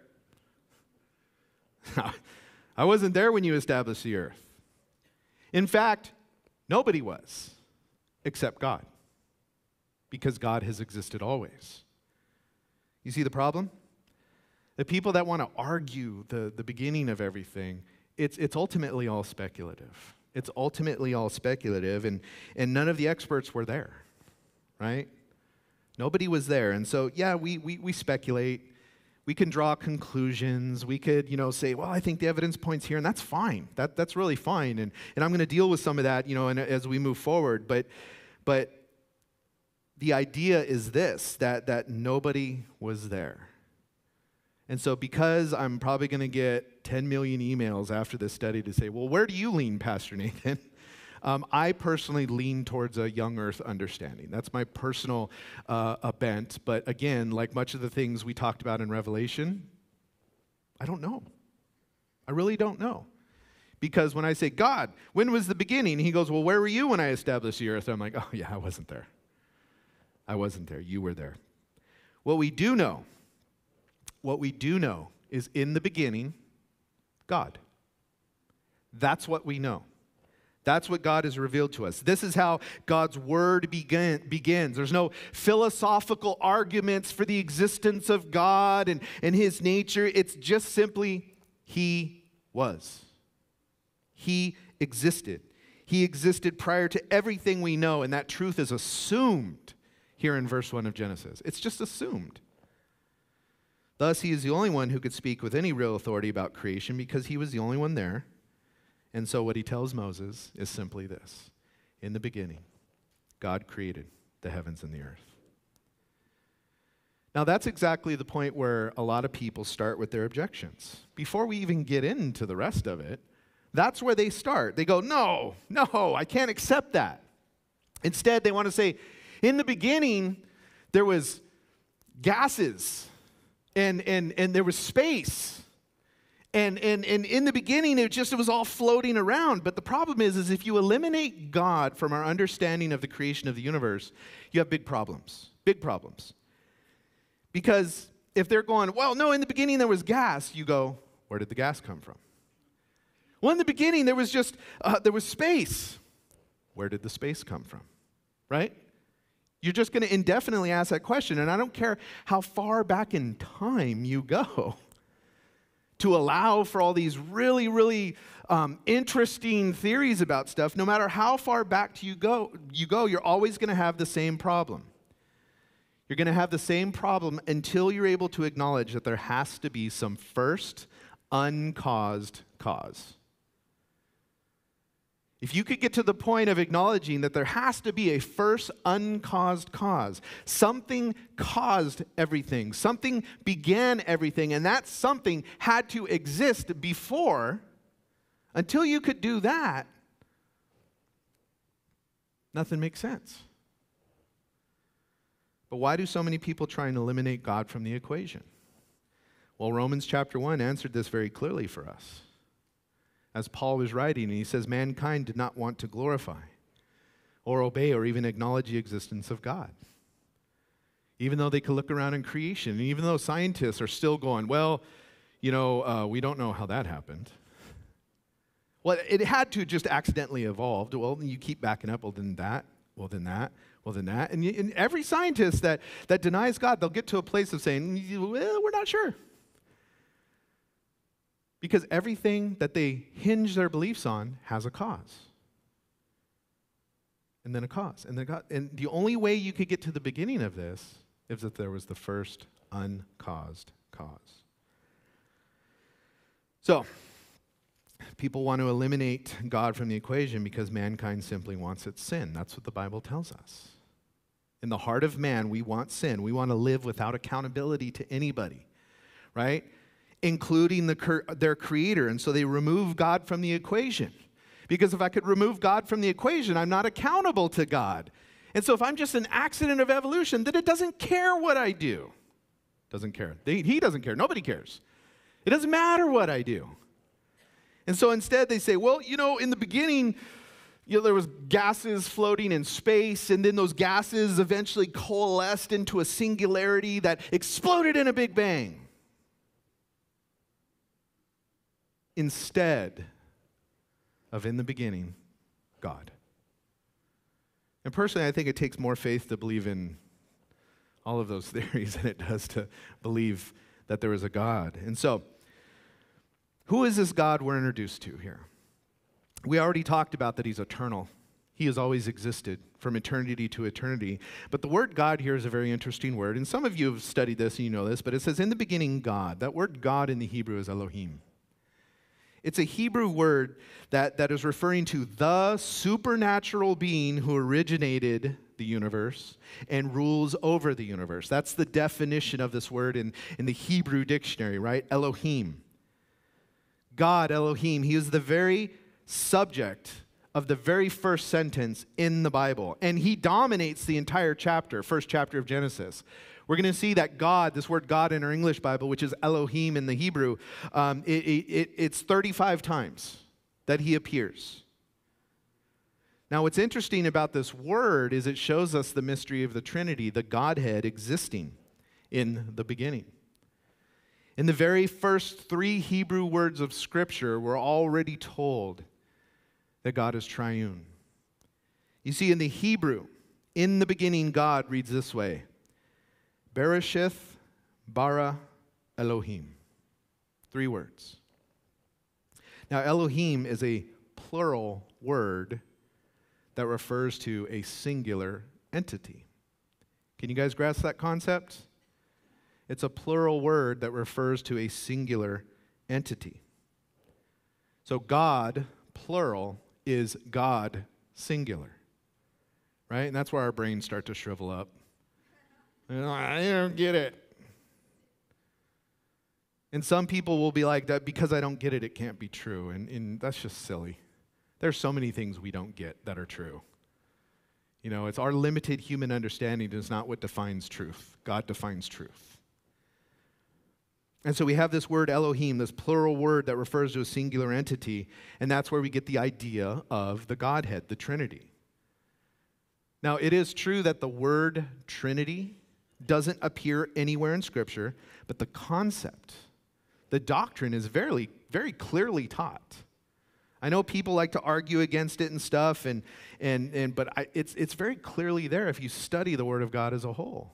I wasn't there when you established the earth. In fact, nobody was except God, because God has existed always. You see the problem? The people that want to argue the beginning of everything, it's ultimately all speculative. It's ultimately all speculative, and none of the experts were there, right? Nobody was there. And so, yeah, we speculate. We can draw conclusions. We could, you know, say, well, I think the evidence points here, and that's fine. That's really fine, and I'm going to deal with some of that, you know, as we move forward. But the idea is this, that nobody was there. And so because I'm probably going to get 10 million emails after this study to say, well, where do you lean, Pastor Nathan? I personally lean towards a young earth understanding. That's my personal bent. But again, like much of the things we talked about in Revelation, I don't know. I really don't know. Because when I say, God, when was the beginning? He goes, well, where were you when I established the earth? I'm like, oh, yeah, I wasn't there. I wasn't there. You were there. What we do know is in the beginning, God. That's what we know. That's what God has revealed to us. This is how God's word begins. There's no philosophical arguments for the existence of God and his nature. It's just simply he was. He existed. He existed prior to everything we know, and that truth is assumed here in verse 1 of Genesis. It's just assumed. Thus, he is the only one who could speak with any real authority about creation because he was the only one there. And so what he tells Moses is simply this. In the beginning, God created the heavens and the earth. Now, that's exactly the point where a lot of people start with their objections. Before we even get into the rest of it, that's where they start. They go, no, I can't accept that. Instead, they want to say, in the beginning, there was gases, and there was space, and in the beginning, it was all floating around. But the problem is if you eliminate God from our understanding of the creation of the universe, you have big problems. Because if they're going, well, no, in the beginning, there was gas, you go, where did the gas come from? Well, in the beginning, there was just, there was space. Where did the space come from, right? You're just going to indefinitely ask that question, and I don't care how far back in time you go to allow for all these really, really interesting theories about stuff. No matter how far back you go, you're always going to have the same problem. You're going to have the same problem until you're able to acknowledge that there has to be some first uncaused cause. If you could get to the point of acknowledging that there has to be a first uncaused cause, something caused everything, something began everything, and that something had to exist before, until you could do that, nothing makes sense. But why do so many people try and eliminate God from the equation? Well, Romans chapter 1 answered this very clearly for us. As Paul was writing, and he says, mankind did not want to glorify or obey or even acknowledge the existence of God. Even though they could look around in creation, and even though scientists are still going, well, you know, we don't know how that happened. Well, it had to just accidentally evolved. Well, you keep backing up, well, then that. And every scientist that denies God, they'll get to a place of saying, well, we're not sure. Because everything that they hinge their beliefs on has a cause. And then a cause. And the only way you could get to the beginning of this is that there was the first uncaused cause. So, people want to eliminate God from the equation because mankind simply wants its sin. That's what the Bible tells us. In the heart of man, we want sin. We want to live without accountability to anybody, right? Including their creator, and so they remove God from the equation. Because if I could remove God from the equation, I'm not accountable to God. And so if I'm just an accident of evolution, then it doesn't care what I do. Doesn't care. He doesn't care. Nobody cares. It doesn't matter what I do. And so instead they say, well, you know, in the beginning, you know, there was gases floating in space, and then those gases eventually coalesced into a singularity that exploded in a big bang. Instead of in the beginning, God. And personally, I think it takes more faith to believe in all of those theories than it does to believe that there is a God. And so, who is this God we're introduced to here? We already talked about that he's eternal. He has always existed from eternity to eternity. But the word God here is a very interesting word. And some of you have studied this and you know this, but it says, in the beginning, God. That word God in the Hebrew is Elohim. It's a Hebrew word that is referring to the supernatural being who originated the universe and rules over the universe. That's the definition of this word in the Hebrew dictionary, right? Elohim. God, Elohim, he is the very subject of the very first sentence in the Bible. And he dominates the entire chapter, first chapter of Genesis. We're going to see that God, this word God in our English Bible, which is Elohim in the Hebrew, it's 35 times that he appears. Now, what's interesting about this word is it shows us the mystery of the Trinity, the Godhead existing in the beginning. In the very first three Hebrew words of Scripture, we're already told that God is triune. You see, in the Hebrew, in the beginning, God reads this way: Bereshith bara Elohim. Three words. Now, Elohim is a plural word that refers to a singular entity. Can you guys grasp that concept? It's a plural word that refers to a singular entity. So God, plural, is God, singular. Right? And that's where our brains start to shrivel up. I don't get it. And some people will be like, that because I don't get it, it can't be true. And that's just silly. There's so many things we don't get that are true. You know, it's our limited human understanding is not what defines truth. God defines truth. And so we have this word Elohim, this plural word that refers to a singular entity, and that's where we get the idea of the Godhead, the Trinity. Now, it is true that the word Trinity doesn't appear anywhere in Scripture, but the concept, the doctrine is very, very clearly taught. I know people like to argue against it and stuff, but it's very clearly there if you study the Word of God as a whole.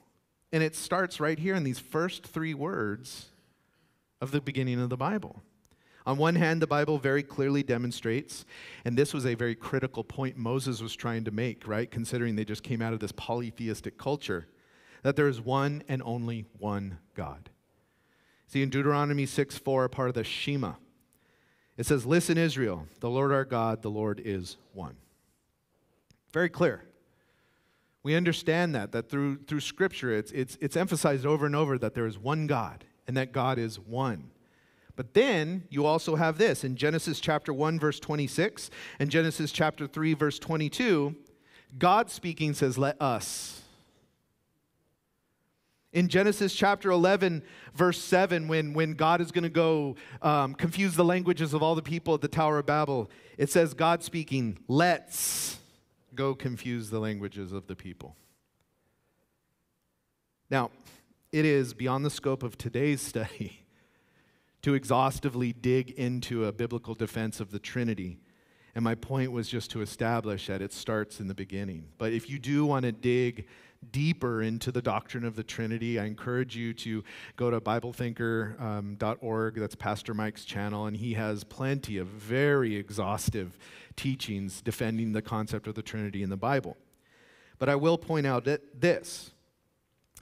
And it starts right here in these first three words of the beginning of the Bible. On one hand, the Bible very clearly demonstrates, and this was a very critical point Moses was trying to make, right, considering they just came out of this polytheistic culture, that there is one and only one God. See, in Deuteronomy 6:4, a part of the Shema, it says, "Listen, Israel, the Lord our God, the Lord is one." Very clear. We understand that through Scripture, it's emphasized over and over that there is one God and that God is one. But then you also have this in Genesis chapter 1, verse 26, and Genesis chapter 3, verse 22, God speaking says, "Let us." In Genesis chapter 11, verse 7, when God is going to go confuse the languages of all the people at the Tower of Babel, it says, God speaking, "Let's go confuse the languages of the people." Now, it is beyond the scope of today's study to exhaustively dig into a biblical defense of the Trinity. And my point was just to establish that it starts in the beginning. But if you do want to dig deeper into the doctrine of the Trinity, I encourage you to go to BibleThinker.org. That's Pastor Mike's channel, and he has plenty of very exhaustive teachings defending the concept of the Trinity in the Bible. But I will point out that this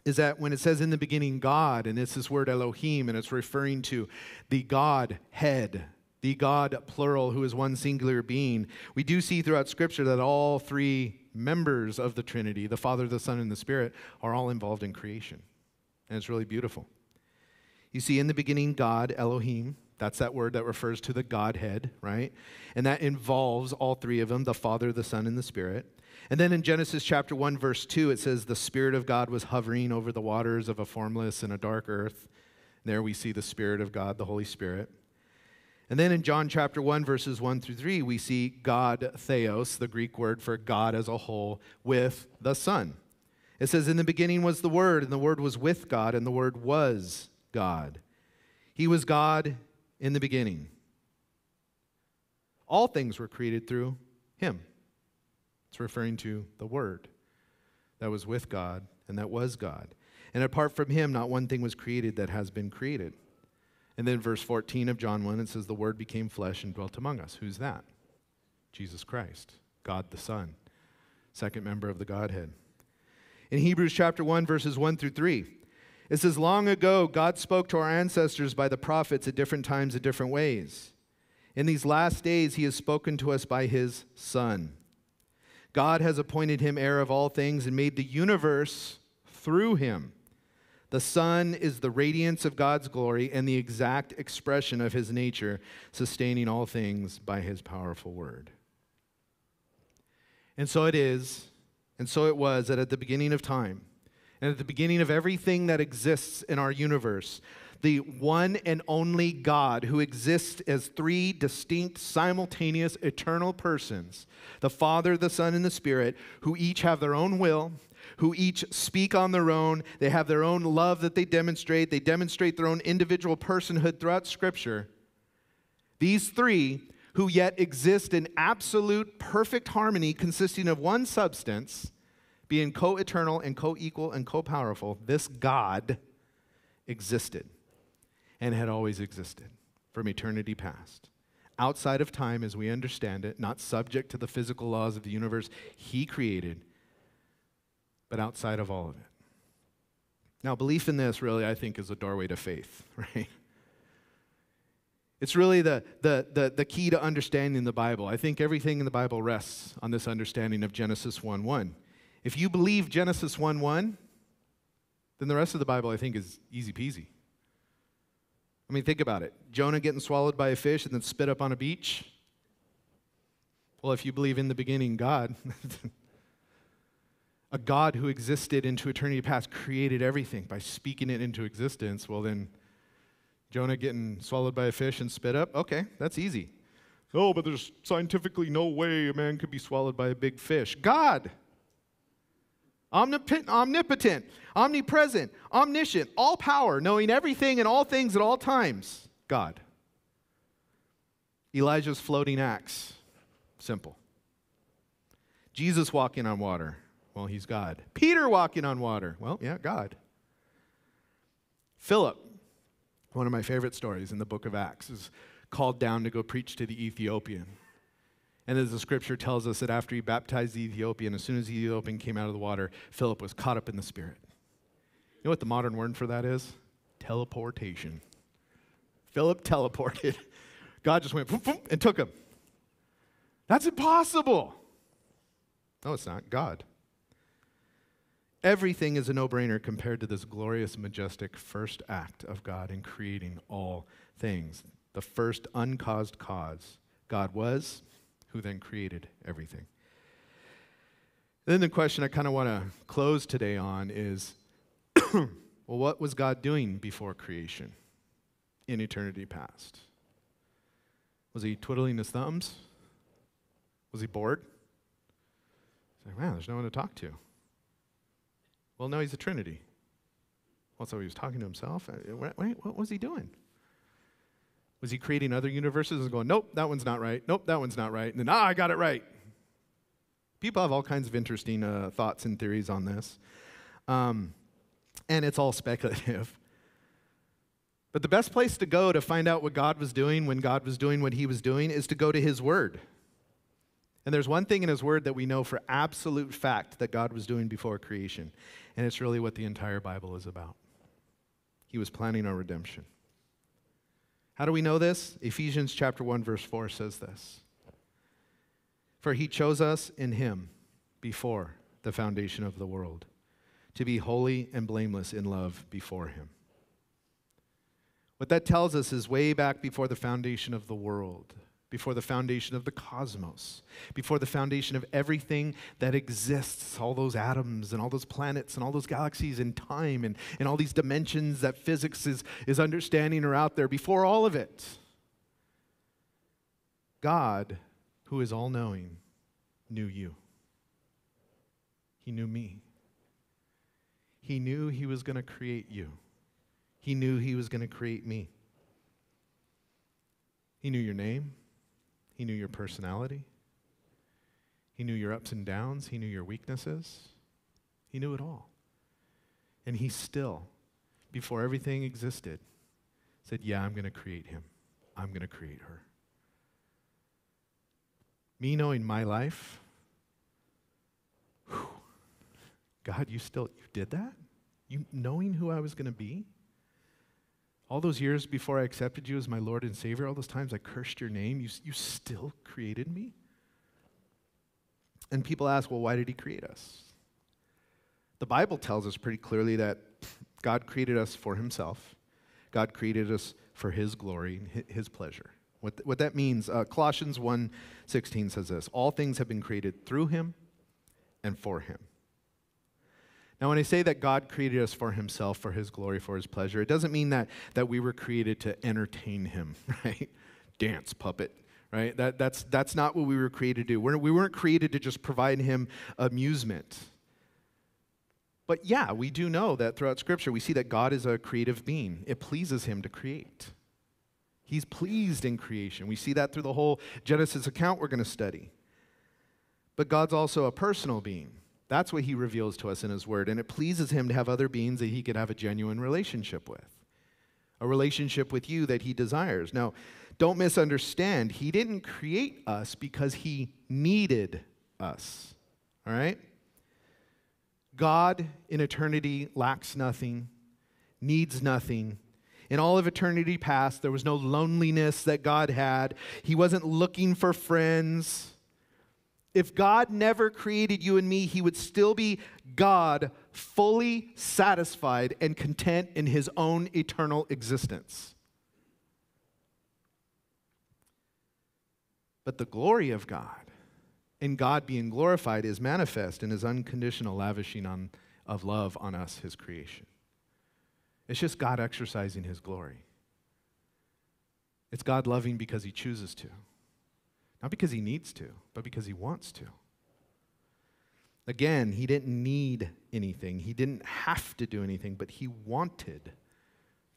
is that when it says in the beginning God, and it's this word Elohim, and it's referring to the Godhead, the God plural who is one singular being, we do see throughout Scripture that all three members of the Trinity, the Father, the Son, and the Spirit, are all involved in creation. And it's really beautiful. You see, in the beginning, God, Elohim, that's that word that refers to the Godhead, right? And that involves all three of them, the Father, the Son, and the Spirit. And then in Genesis chapter 1, verse 2, it says, "The Spirit of God was hovering over the waters of a formless and a dark earth." And there we see the Spirit of God, the Holy Spirit. And then in John chapter 1, verses 1 through 3, we see God, theos, the Greek word for God as a whole, with the Son. It says, "In the beginning was the Word, and the Word was with God, and the Word was God. He was God in the beginning. All things were created through Him." It's referring to the Word that was with God and that was God. "And apart from Him, not one thing was created that has been created." And then verse 14 of John 1, it says, "The Word became flesh and dwelt among us." Who's that? Jesus Christ, God the Son, second member of the Godhead. In Hebrews chapter 1, verses 1 through 3, it says, "Long ago, God spoke to our ancestors by the prophets at different times in different ways. In these last days, He has spoken to us by His Son. God has appointed him heir of all things and made the universe through him. The sun is the radiance of God's glory and the exact expression of his nature, sustaining all things by his powerful word. And so it is, and so it was, that at the beginning of time, and at the beginning of everything that exists in our universe, the one and only God, who exists as three distinct, simultaneous, eternal persons, the Father, the Son, and the Spirit, who each have their own will, who each speak on their own, they have their own love that they demonstrate their own individual personhood throughout Scripture. These three, who yet exist in absolute perfect harmony, consisting of one substance, being co-eternal and co-equal and co-powerful, this God existed and had always existed from eternity past. Outside of time as we understand it, not subject to the physical laws of the universe he created, but outside of all of it. Now, belief in this really, I think, is a doorway to faith, right? It's really the key to understanding the Bible. I think everything in the Bible rests on this understanding of Genesis 1:1. If you believe Genesis 1:1, then the rest of the Bible, I think, is easy peasy. I mean, think about it. Jonah getting swallowed by a fish and then spit up on a beach. Well, if you believe in the beginning God, a God who existed into eternity past, created everything by speaking it into existence, well then, Jonah getting swallowed by a fish and spit up, okay, that's easy. Oh, but there's scientifically no way a man could be swallowed by a big fish. God! Omnipotent, omnipresent, omniscient, all power, knowing everything and all things at all times. God. Elijah's floating axe. Simple. Jesus walking on water. Well, he's God. Peter walking on water. Well, yeah, God. Philip, one of my favorite stories in the book of Acts, is called down to go preach to the Ethiopian. And as the scripture tells us that after he baptized the Ethiopian, as soon as the Ethiopian came out of the water, Philip was caught up in the Spirit. You know what the modern word for that is? Teleportation. Philip teleported. God just went boom, boom, and took him. That's impossible. No, it's not. God. Everything is a no-brainer compared to this glorious, majestic first act of God in creating all things. The first uncaused cause. God was, who then created everything. Then the question I kind of want to close today on is, well, what was God doing before creation in eternity past? Was he twiddling his thumbs? Was he bored? He's like, wow, there's no one to talk to. Well, no, he's a Trinity. Well, so he was talking to himself? Wait, what was he doing? Was he creating other universes and going, nope, that one's not right, nope, that one's not right, and then, I got it right. People have all kinds of interesting thoughts and theories on this. And it's all speculative. But the best place to go to find out what God was doing when God was doing what he was doing is to go to his word. And there's one thing in his word that we know for absolute fact that God was doing before creation, and it's really what the entire Bible is about. He was planning our redemption. How do we know this? Ephesians chapter 1, verse 4 says this. For he chose us in him before the foundation of the world, to be holy and blameless in love before him. What that tells us is way back before the foundation of the world, before the foundation of the cosmos, before the foundation of everything that exists, all those atoms and all those planets and all those galaxies and time and all these dimensions that physics is understanding are out there, before all of it, God, who is all-knowing, knew you. He knew me. He knew he was going to create you. He knew he was going to create me. He knew your name. He knew your personality. He knew your ups and downs. He knew your weaknesses. He knew it all. And he still, before everything existed, said, yeah, I'm going to create him. I'm going to create her. Me knowing my life, whew, God, you did that? You knowing who I was going to be? All those years before I accepted you as my Lord and Savior, all those times I cursed your name, you still created me? And people ask, well, why did he create us? The Bible tells us pretty clearly that God created us for himself. God created us for his glory and his pleasure. What that means, Colossians 1:16 says this, all things have been created through him and for him. Now, when I say that God created us for himself, for his glory, for his pleasure, it doesn't mean that we were created to entertain him, right? Dance, puppet, right? That's not what we were created to do. We weren't created to just provide him amusement. But yeah, we do know that throughout Scripture, we see that God is a creative being. It pleases him to create. He's pleased in creation. We see that through the whole Genesis account we're going to study. But God's also a personal being. That's what he reveals to us in his word. And it pleases him to have other beings that he could have a genuine relationship with. A relationship with you that he desires. Now, don't misunderstand. He didn't create us because he needed us. All right? God in eternity lacks nothing, needs nothing. In all of eternity past, there was no loneliness that God had. He wasn't looking for friends. If God never created you and me, he would still be God, fully satisfied and content in his own eternal existence. But the glory of God, and God being glorified, is manifest in his unconditional lavishing of love on us, his creation. It's just God exercising his glory. It's God loving because he chooses to. Not because he needs to, but because he wants to. Again, he didn't need anything. He didn't have to do anything, but he wanted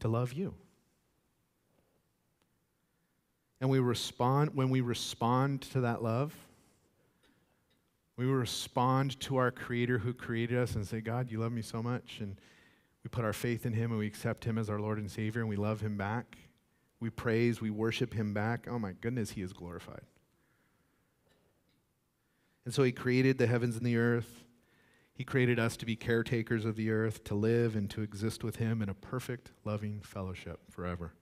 to love you. And when we respond to that love, we respond to our Creator who created us and say, God, you love me so much. And we put our faith in him and we accept him as our Lord and Savior and we love him back. We praise, we worship him back. Oh my goodness, he is glorified. And so he created the heavens and the earth. He created us to be caretakers of the earth, to live and to exist with him in a perfect, loving fellowship forever.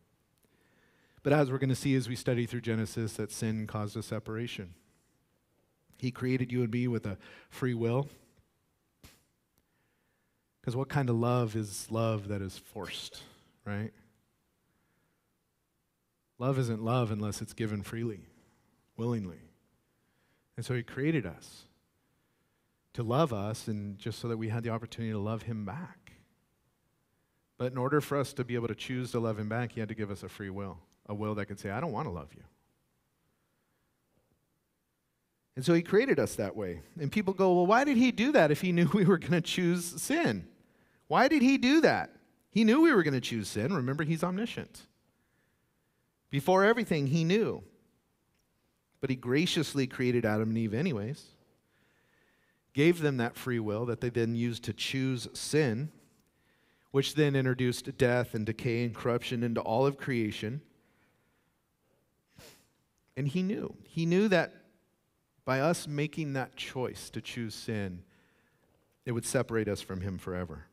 But as we're going to see as we study through Genesis, that sin caused a separation. He created you and me with a free will. Because what kind of love is love that is forced, right? Love isn't love unless it's given freely, willingly. And so he created us to love us and just so that we had the opportunity to love him back. But in order for us to be able to choose to love him back, he had to give us a free will, a will that could say, I don't want to love you. And so he created us that way. And people go, well, why did he do that if he knew we were going to choose sin? Why did he do that? He knew we were going to choose sin. Remember, he's omniscient. Before everything, he knew. But he graciously created Adam and Eve anyways. Gave them that free will that they then used to choose sin, which then introduced death and decay and corruption into all of creation. And he knew. He knew that by us making that choice to choose sin, it would separate us from him forever.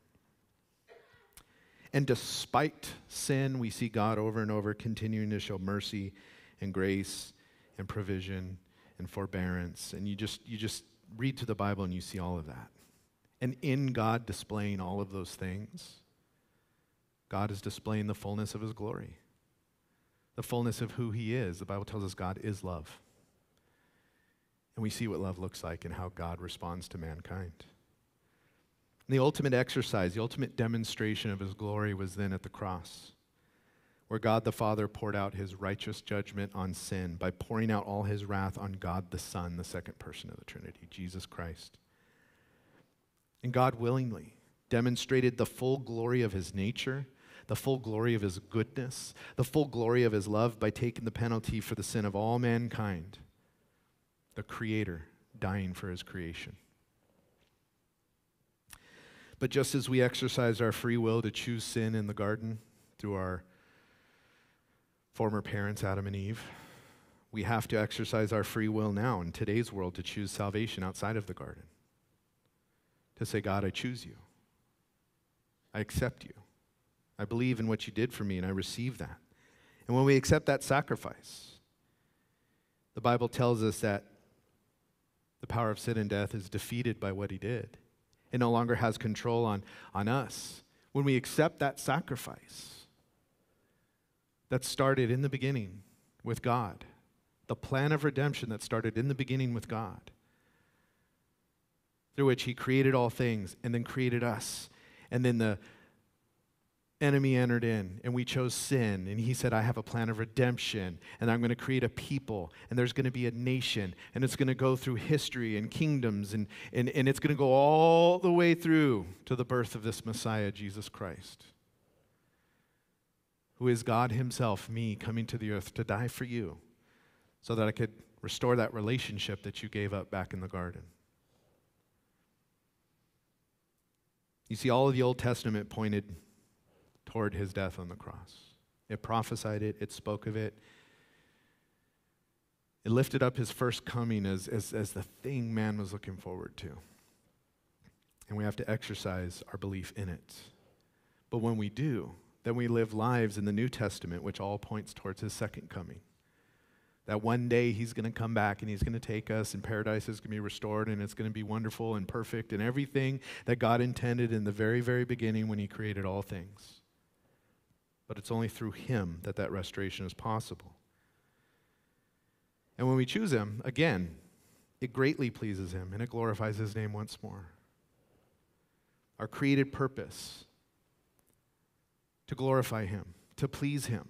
And despite sin, we see God over and over continuing to show mercy and grace and provision and forbearance. And you just read through the Bible and you see all of that. And in God displaying all of those things, God is displaying the fullness of his glory, the fullness of who he is. The Bible tells us God is love. And we see what love looks like and how God responds to mankind. And the ultimate exercise, the ultimate demonstration of his glory was then at the cross, where God the Father poured out his righteous judgment on sin by pouring out all his wrath on God the Son, the second person of the Trinity, Jesus Christ. And God willingly demonstrated the full glory of his nature, the full glory of his goodness, the full glory of his love by taking the penalty for the sin of all mankind. The Creator dying for his creation. But just as we exercised our free will to choose sin in the garden through our former parents, Adam and Eve, we have to exercise our free will now in today's world to choose salvation outside of the garden. To say, God, I choose you. I accept you. I believe in what you did for me and I receive that. And when we accept that sacrifice, the Bible tells us that The power of sin and death is defeated by what he did. It no longer has control on us. When we accept that sacrifice that started in the beginning with God, the plan of redemption that started in the beginning with God, through which he created all things and then created us, and then the enemy entered in, and we chose sin, and he said, I have a plan of redemption, and I'm going to create a people, and there's going to be a nation, and it's going to go through history and kingdoms, and it's going to go all the way through to the birth of this Messiah, Jesus Christ, who is God himself, me, coming to the earth to die for you, so that I could restore that relationship that you gave up back in the garden. You see, all of the Old Testament pointed toward his death on the cross. It prophesied it. It spoke of it. It lifted up his first coming as the thing man was looking forward to. And we have to exercise our belief in it. But when we do, then we live lives in the New Testament, which all points towards his second coming. That one day he's going to come back and he's going to take us, and paradise is going to be restored, and it's going to be wonderful and perfect and everything that God intended in the very, very beginning when he created all things. But it's only through him that that restoration is possible. And when we choose him, again, it greatly pleases him and it glorifies his name once more. Our created purpose to glorify him, to please him.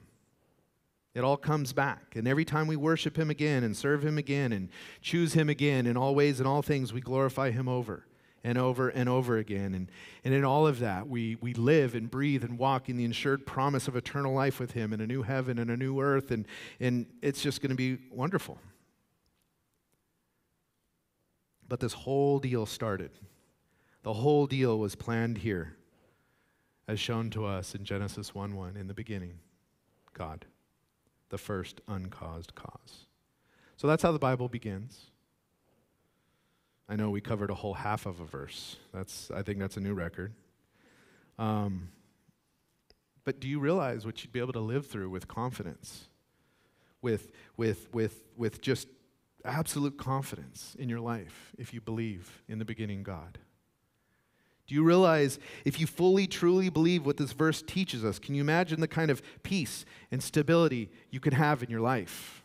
It all comes back, and every time we worship him again and serve him again and choose him again in all ways and all things, we glorify him over and over and over again. And in all of that, we live and breathe and walk in the ensured promise of eternal life with him in a new heaven and a new earth, and it's just going to be wonderful. But this whole deal started. The whole deal was planned here, as shown to us in Genesis 1:1, in the beginning, God. The first uncaused cause. So that's how the Bible begins. I know we covered a whole half of a verse. I think that's a new record. But do you realize what you'd be able to live through with confidence, with just absolute confidence in your life if you believe in the beginning God? Do you realize if you fully, truly believe what this verse teaches us, can you imagine the kind of peace and stability you could have in your life?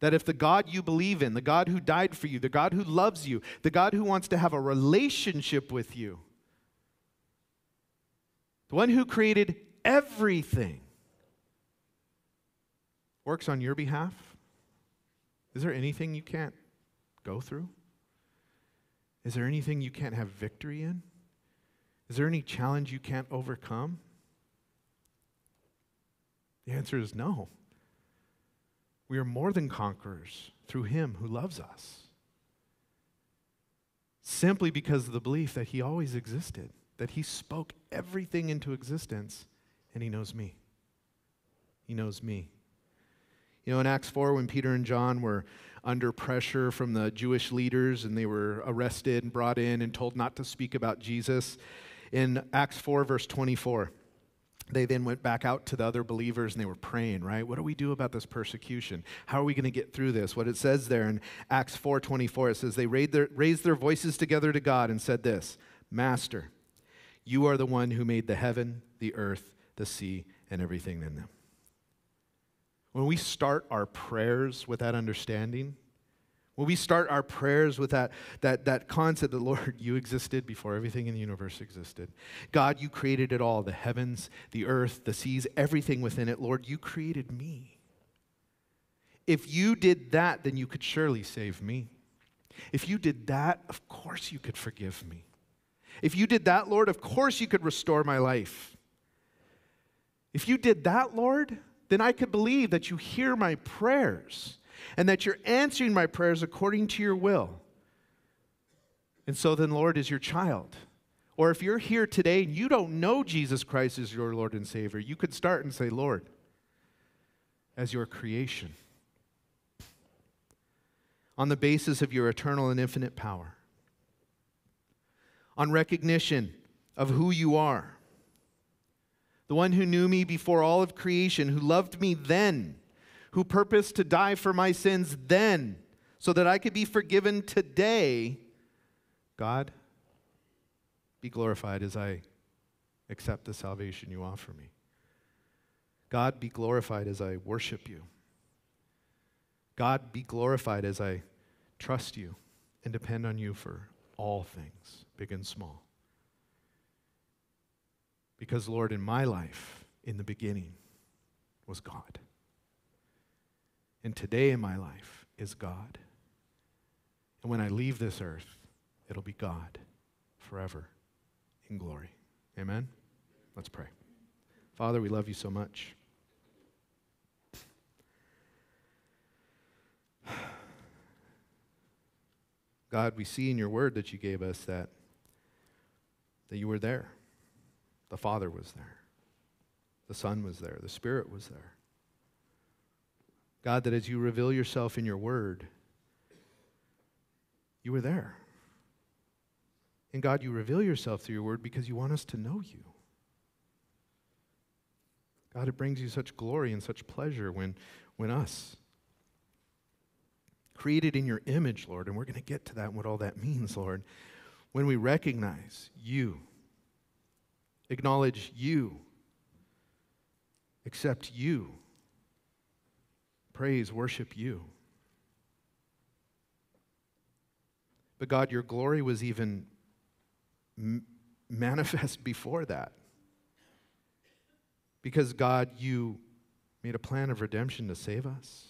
That if the God you believe in, the God who died for you, the God who loves you, the God who wants to have a relationship with you, the one who created everything, works on your behalf, is there anything you can't go through? Is there anything you can't have victory in? Is there any challenge you can't overcome? The answer is no. We are more than conquerors through him who loves us. Simply because of the belief that he always existed, that he spoke everything into existence, and he knows me. He knows me. You know, in Acts 4, when Peter and John were under pressure from the Jewish leaders and they were arrested and brought in and told not to speak about Jesus, in Acts 4, verse 24, they then went back out to the other believers and they were praying, right? What do we do about this persecution? How are we going to get through this? What it says there in Acts 4:24, it says, they raised their voices together to God and said this, Master, you are the one who made the heaven, the earth, the sea, and everything in them. When we start our prayers with that understanding, when we start our prayers with that concept that, Lord, you existed before everything in the universe existed. God, you created it all, the heavens, the earth, the seas, everything within it. Lord, you created me. If you did that, then you could surely save me. If you did that, of course you could forgive me. If you did that, Lord, of course you could restore my life. If you did that, Lord, then I could believe that you hear my prayers and that you're answering my prayers according to your will. And so then, Lord, as your child, or if you're here today and you don't know Jesus Christ as your Lord and Savior, you could start and say, Lord, as your creation, on the basis of your eternal and infinite power, on recognition of who you are, the one who knew me before all of creation, who loved me then, who purposed to die for my sins then, so that I could be forgiven today. God, be glorified as I accept the salvation you offer me. God, be glorified as I worship you. God, be glorified as I trust you and depend on you for all things, big and small. Because, Lord, in my life, in the beginning, was God. And today in my life is God. And when I leave this earth, it'll be God forever in glory. Amen? Let's pray. Father, we love you so much. God, we see in your word that you gave us that you were there. The Father was there. The Son was there. The Spirit was there. God, that as you reveal yourself in your word, you were there. And God, you reveal yourself through your word because you want us to know you. God, it brings you such glory and such pleasure when us, created in your image, Lord, and we're going to get to that and what all that means, Lord, when we recognize you, acknowledge you, accept you, praise, worship you. But God, your glory was even manifest before that. Because God, you made a plan of redemption to save us.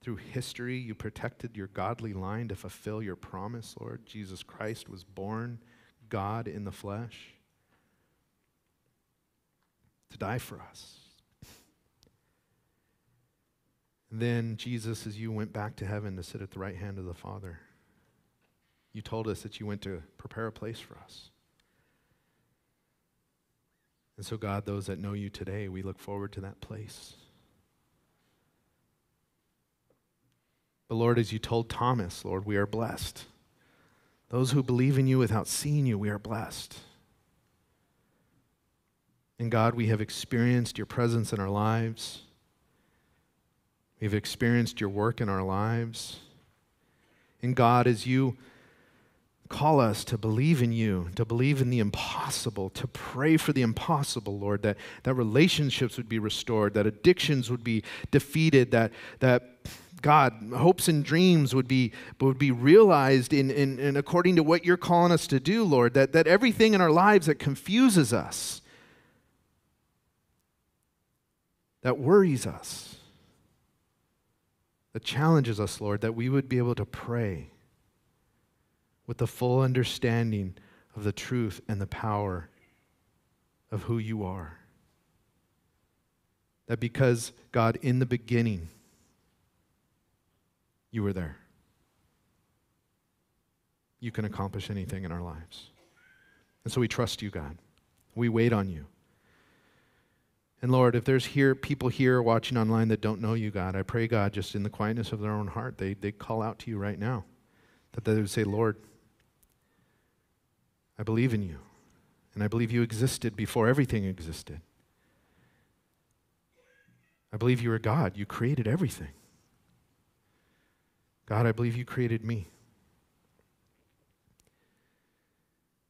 Through history, you protected your godly line to fulfill your promise, Lord. Jesus Christ was born God in the flesh to die for us. And then Jesus, as you went back to heaven to sit at the right hand of the Father, you told us that you went to prepare a place for us. And so, God, those that know you today, we look forward to that place. But Lord, as you told Thomas, Lord, we are blessed. Those who believe in you without seeing you, we are blessed. And God, we have experienced your presence in our lives. We have experienced your work in our lives. And God, as you call us to believe in you, to believe in the impossible, to pray for the impossible, Lord, that relationships would be restored, that addictions would be defeated, that God, hopes and dreams would be realized in according to what you're calling us to do, Lord, that everything in our lives that confuses us, that worries us, that challenges us, Lord, that we would be able to pray with the full understanding of the truth and the power of who you are. That because, God, in the beginning, you were there, you can accomplish anything in our lives. And so we trust you, God. We wait on you. And Lord, if there's people here watching online that don't know you, God, I pray, God, just in the quietness of their own heart, they call out to you right now. That they would say, Lord, I believe in you, and I believe you existed before everything existed. I believe you are God. You created everything. God, I believe you created me.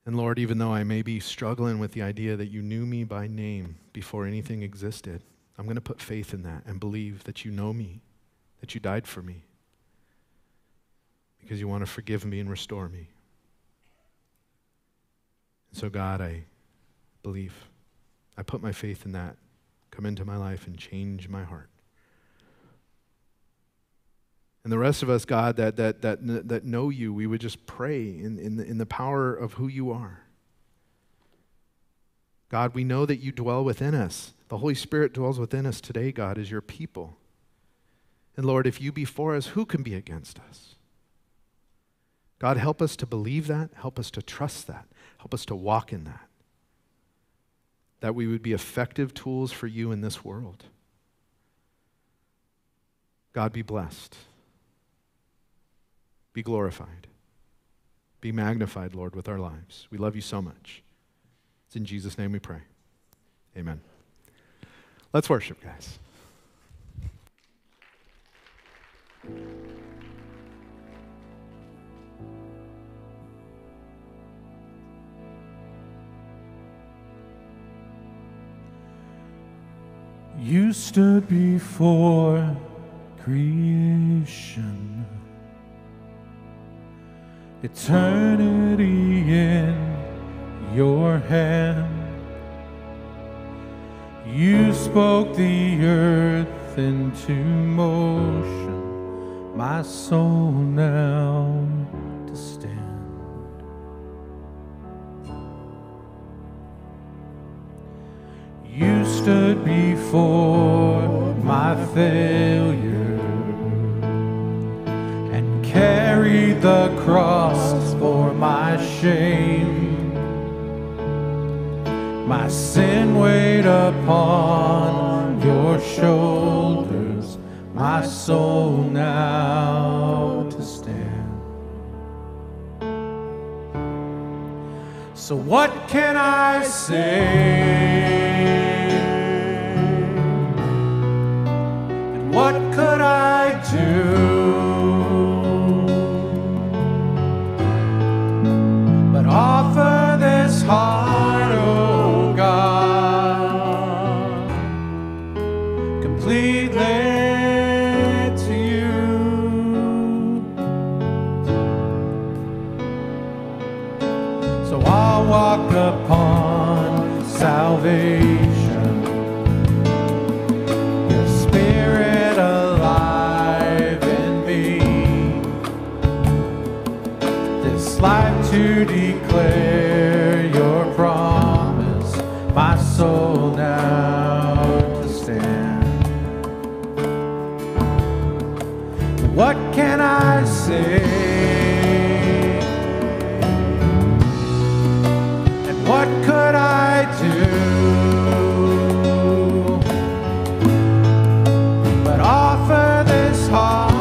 And Lord, even though I may be struggling with the idea that you knew me by name before anything existed, I'm going to put faith in that and believe that you know me, that you died for me, because you want to forgive me and restore me. And so, God, I believe. I put my faith in that. Come into my life and change my heart. And the rest of us, God, that know you, we would just pray in the power of who you are. God, we know that you dwell within us. The Holy Spirit dwells within us today, God, as your people. And Lord, if you be for us, who can be against us? God, help us to believe that. Help us to trust that. Help us to walk in that. That we would be effective tools for you in this world. God, be blessed. Be glorified. Be magnified, Lord, with our lives. We love you so much. It's in Jesus' name we pray. Amen. Let's worship, guys. You stood before creation, eternity in your hand. You spoke the earth into motion, my soul now to stand. You stood before my failure and carried the cross for my shame. My sin weighed upon your shoulders, my soul now to stand. So what can I say? What could I do but offer this heart, oh God, completely to you? So I'll walk upon salvation. Life to declare your promise, my soul now to stand. What can I say? And what could I do but offer this heart?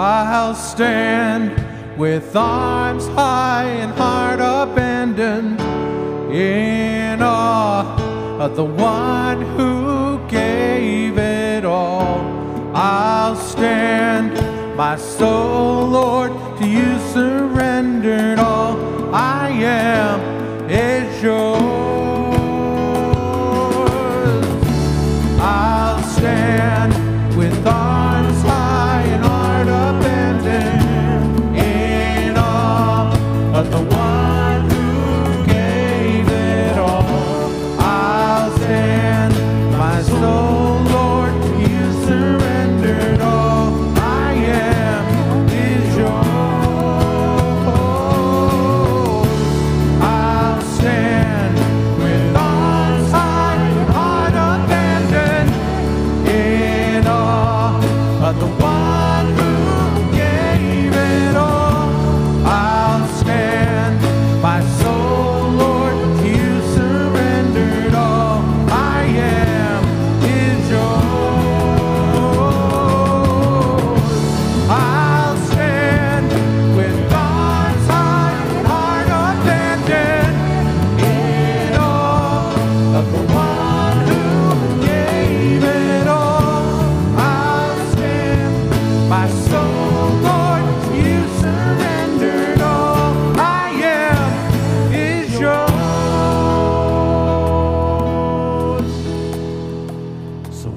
I'll stand with arms high and heart abandoned in awe of the one who gave it all. I'll stand, my soul, Lord, to you surrendered. All I am is yours. I'll stand with arms high and heart abandoned in all of the one who gave it all. I'll stand, my soul, Lord, you surrendered all. I am is yours. I'll stand with arms high and heart abandoned in all of the one.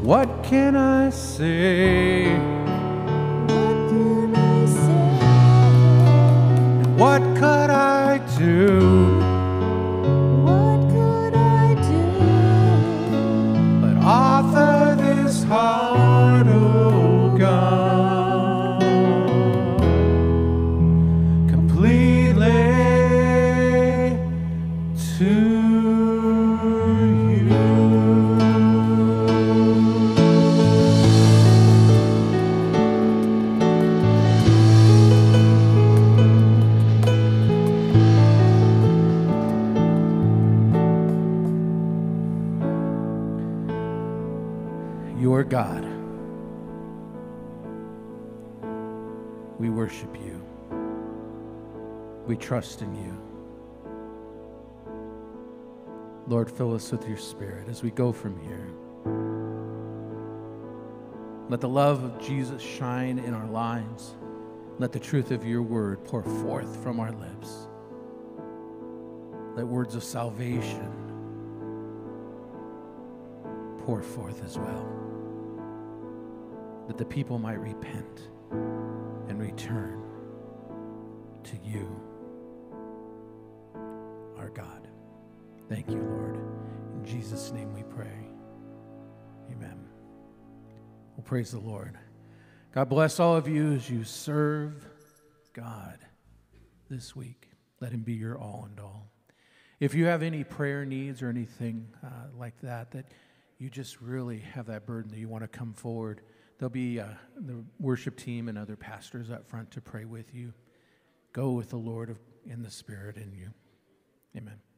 What can I say? What could I do? What could I do? But offer this heart, O God, completely to God. We worship you. We trust in you. Lord, fill us with your Spirit as we go from here. Let the love of Jesus shine in our lives. Let the truth of your word pour forth from our lips. Let words of salvation pour forth as well, that the people might repent and return to you, our God. Thank you, Lord. In Jesus' name we pray. Amen. Well, praise the Lord. God bless all of you as you serve God this week. Let him be your all and all. If you have any prayer needs or anything like that, that you just really have that burden that you want to come forward, there'll be the worship team and other pastors up front to pray with you. Go with the Lord in the Spirit in you. Amen.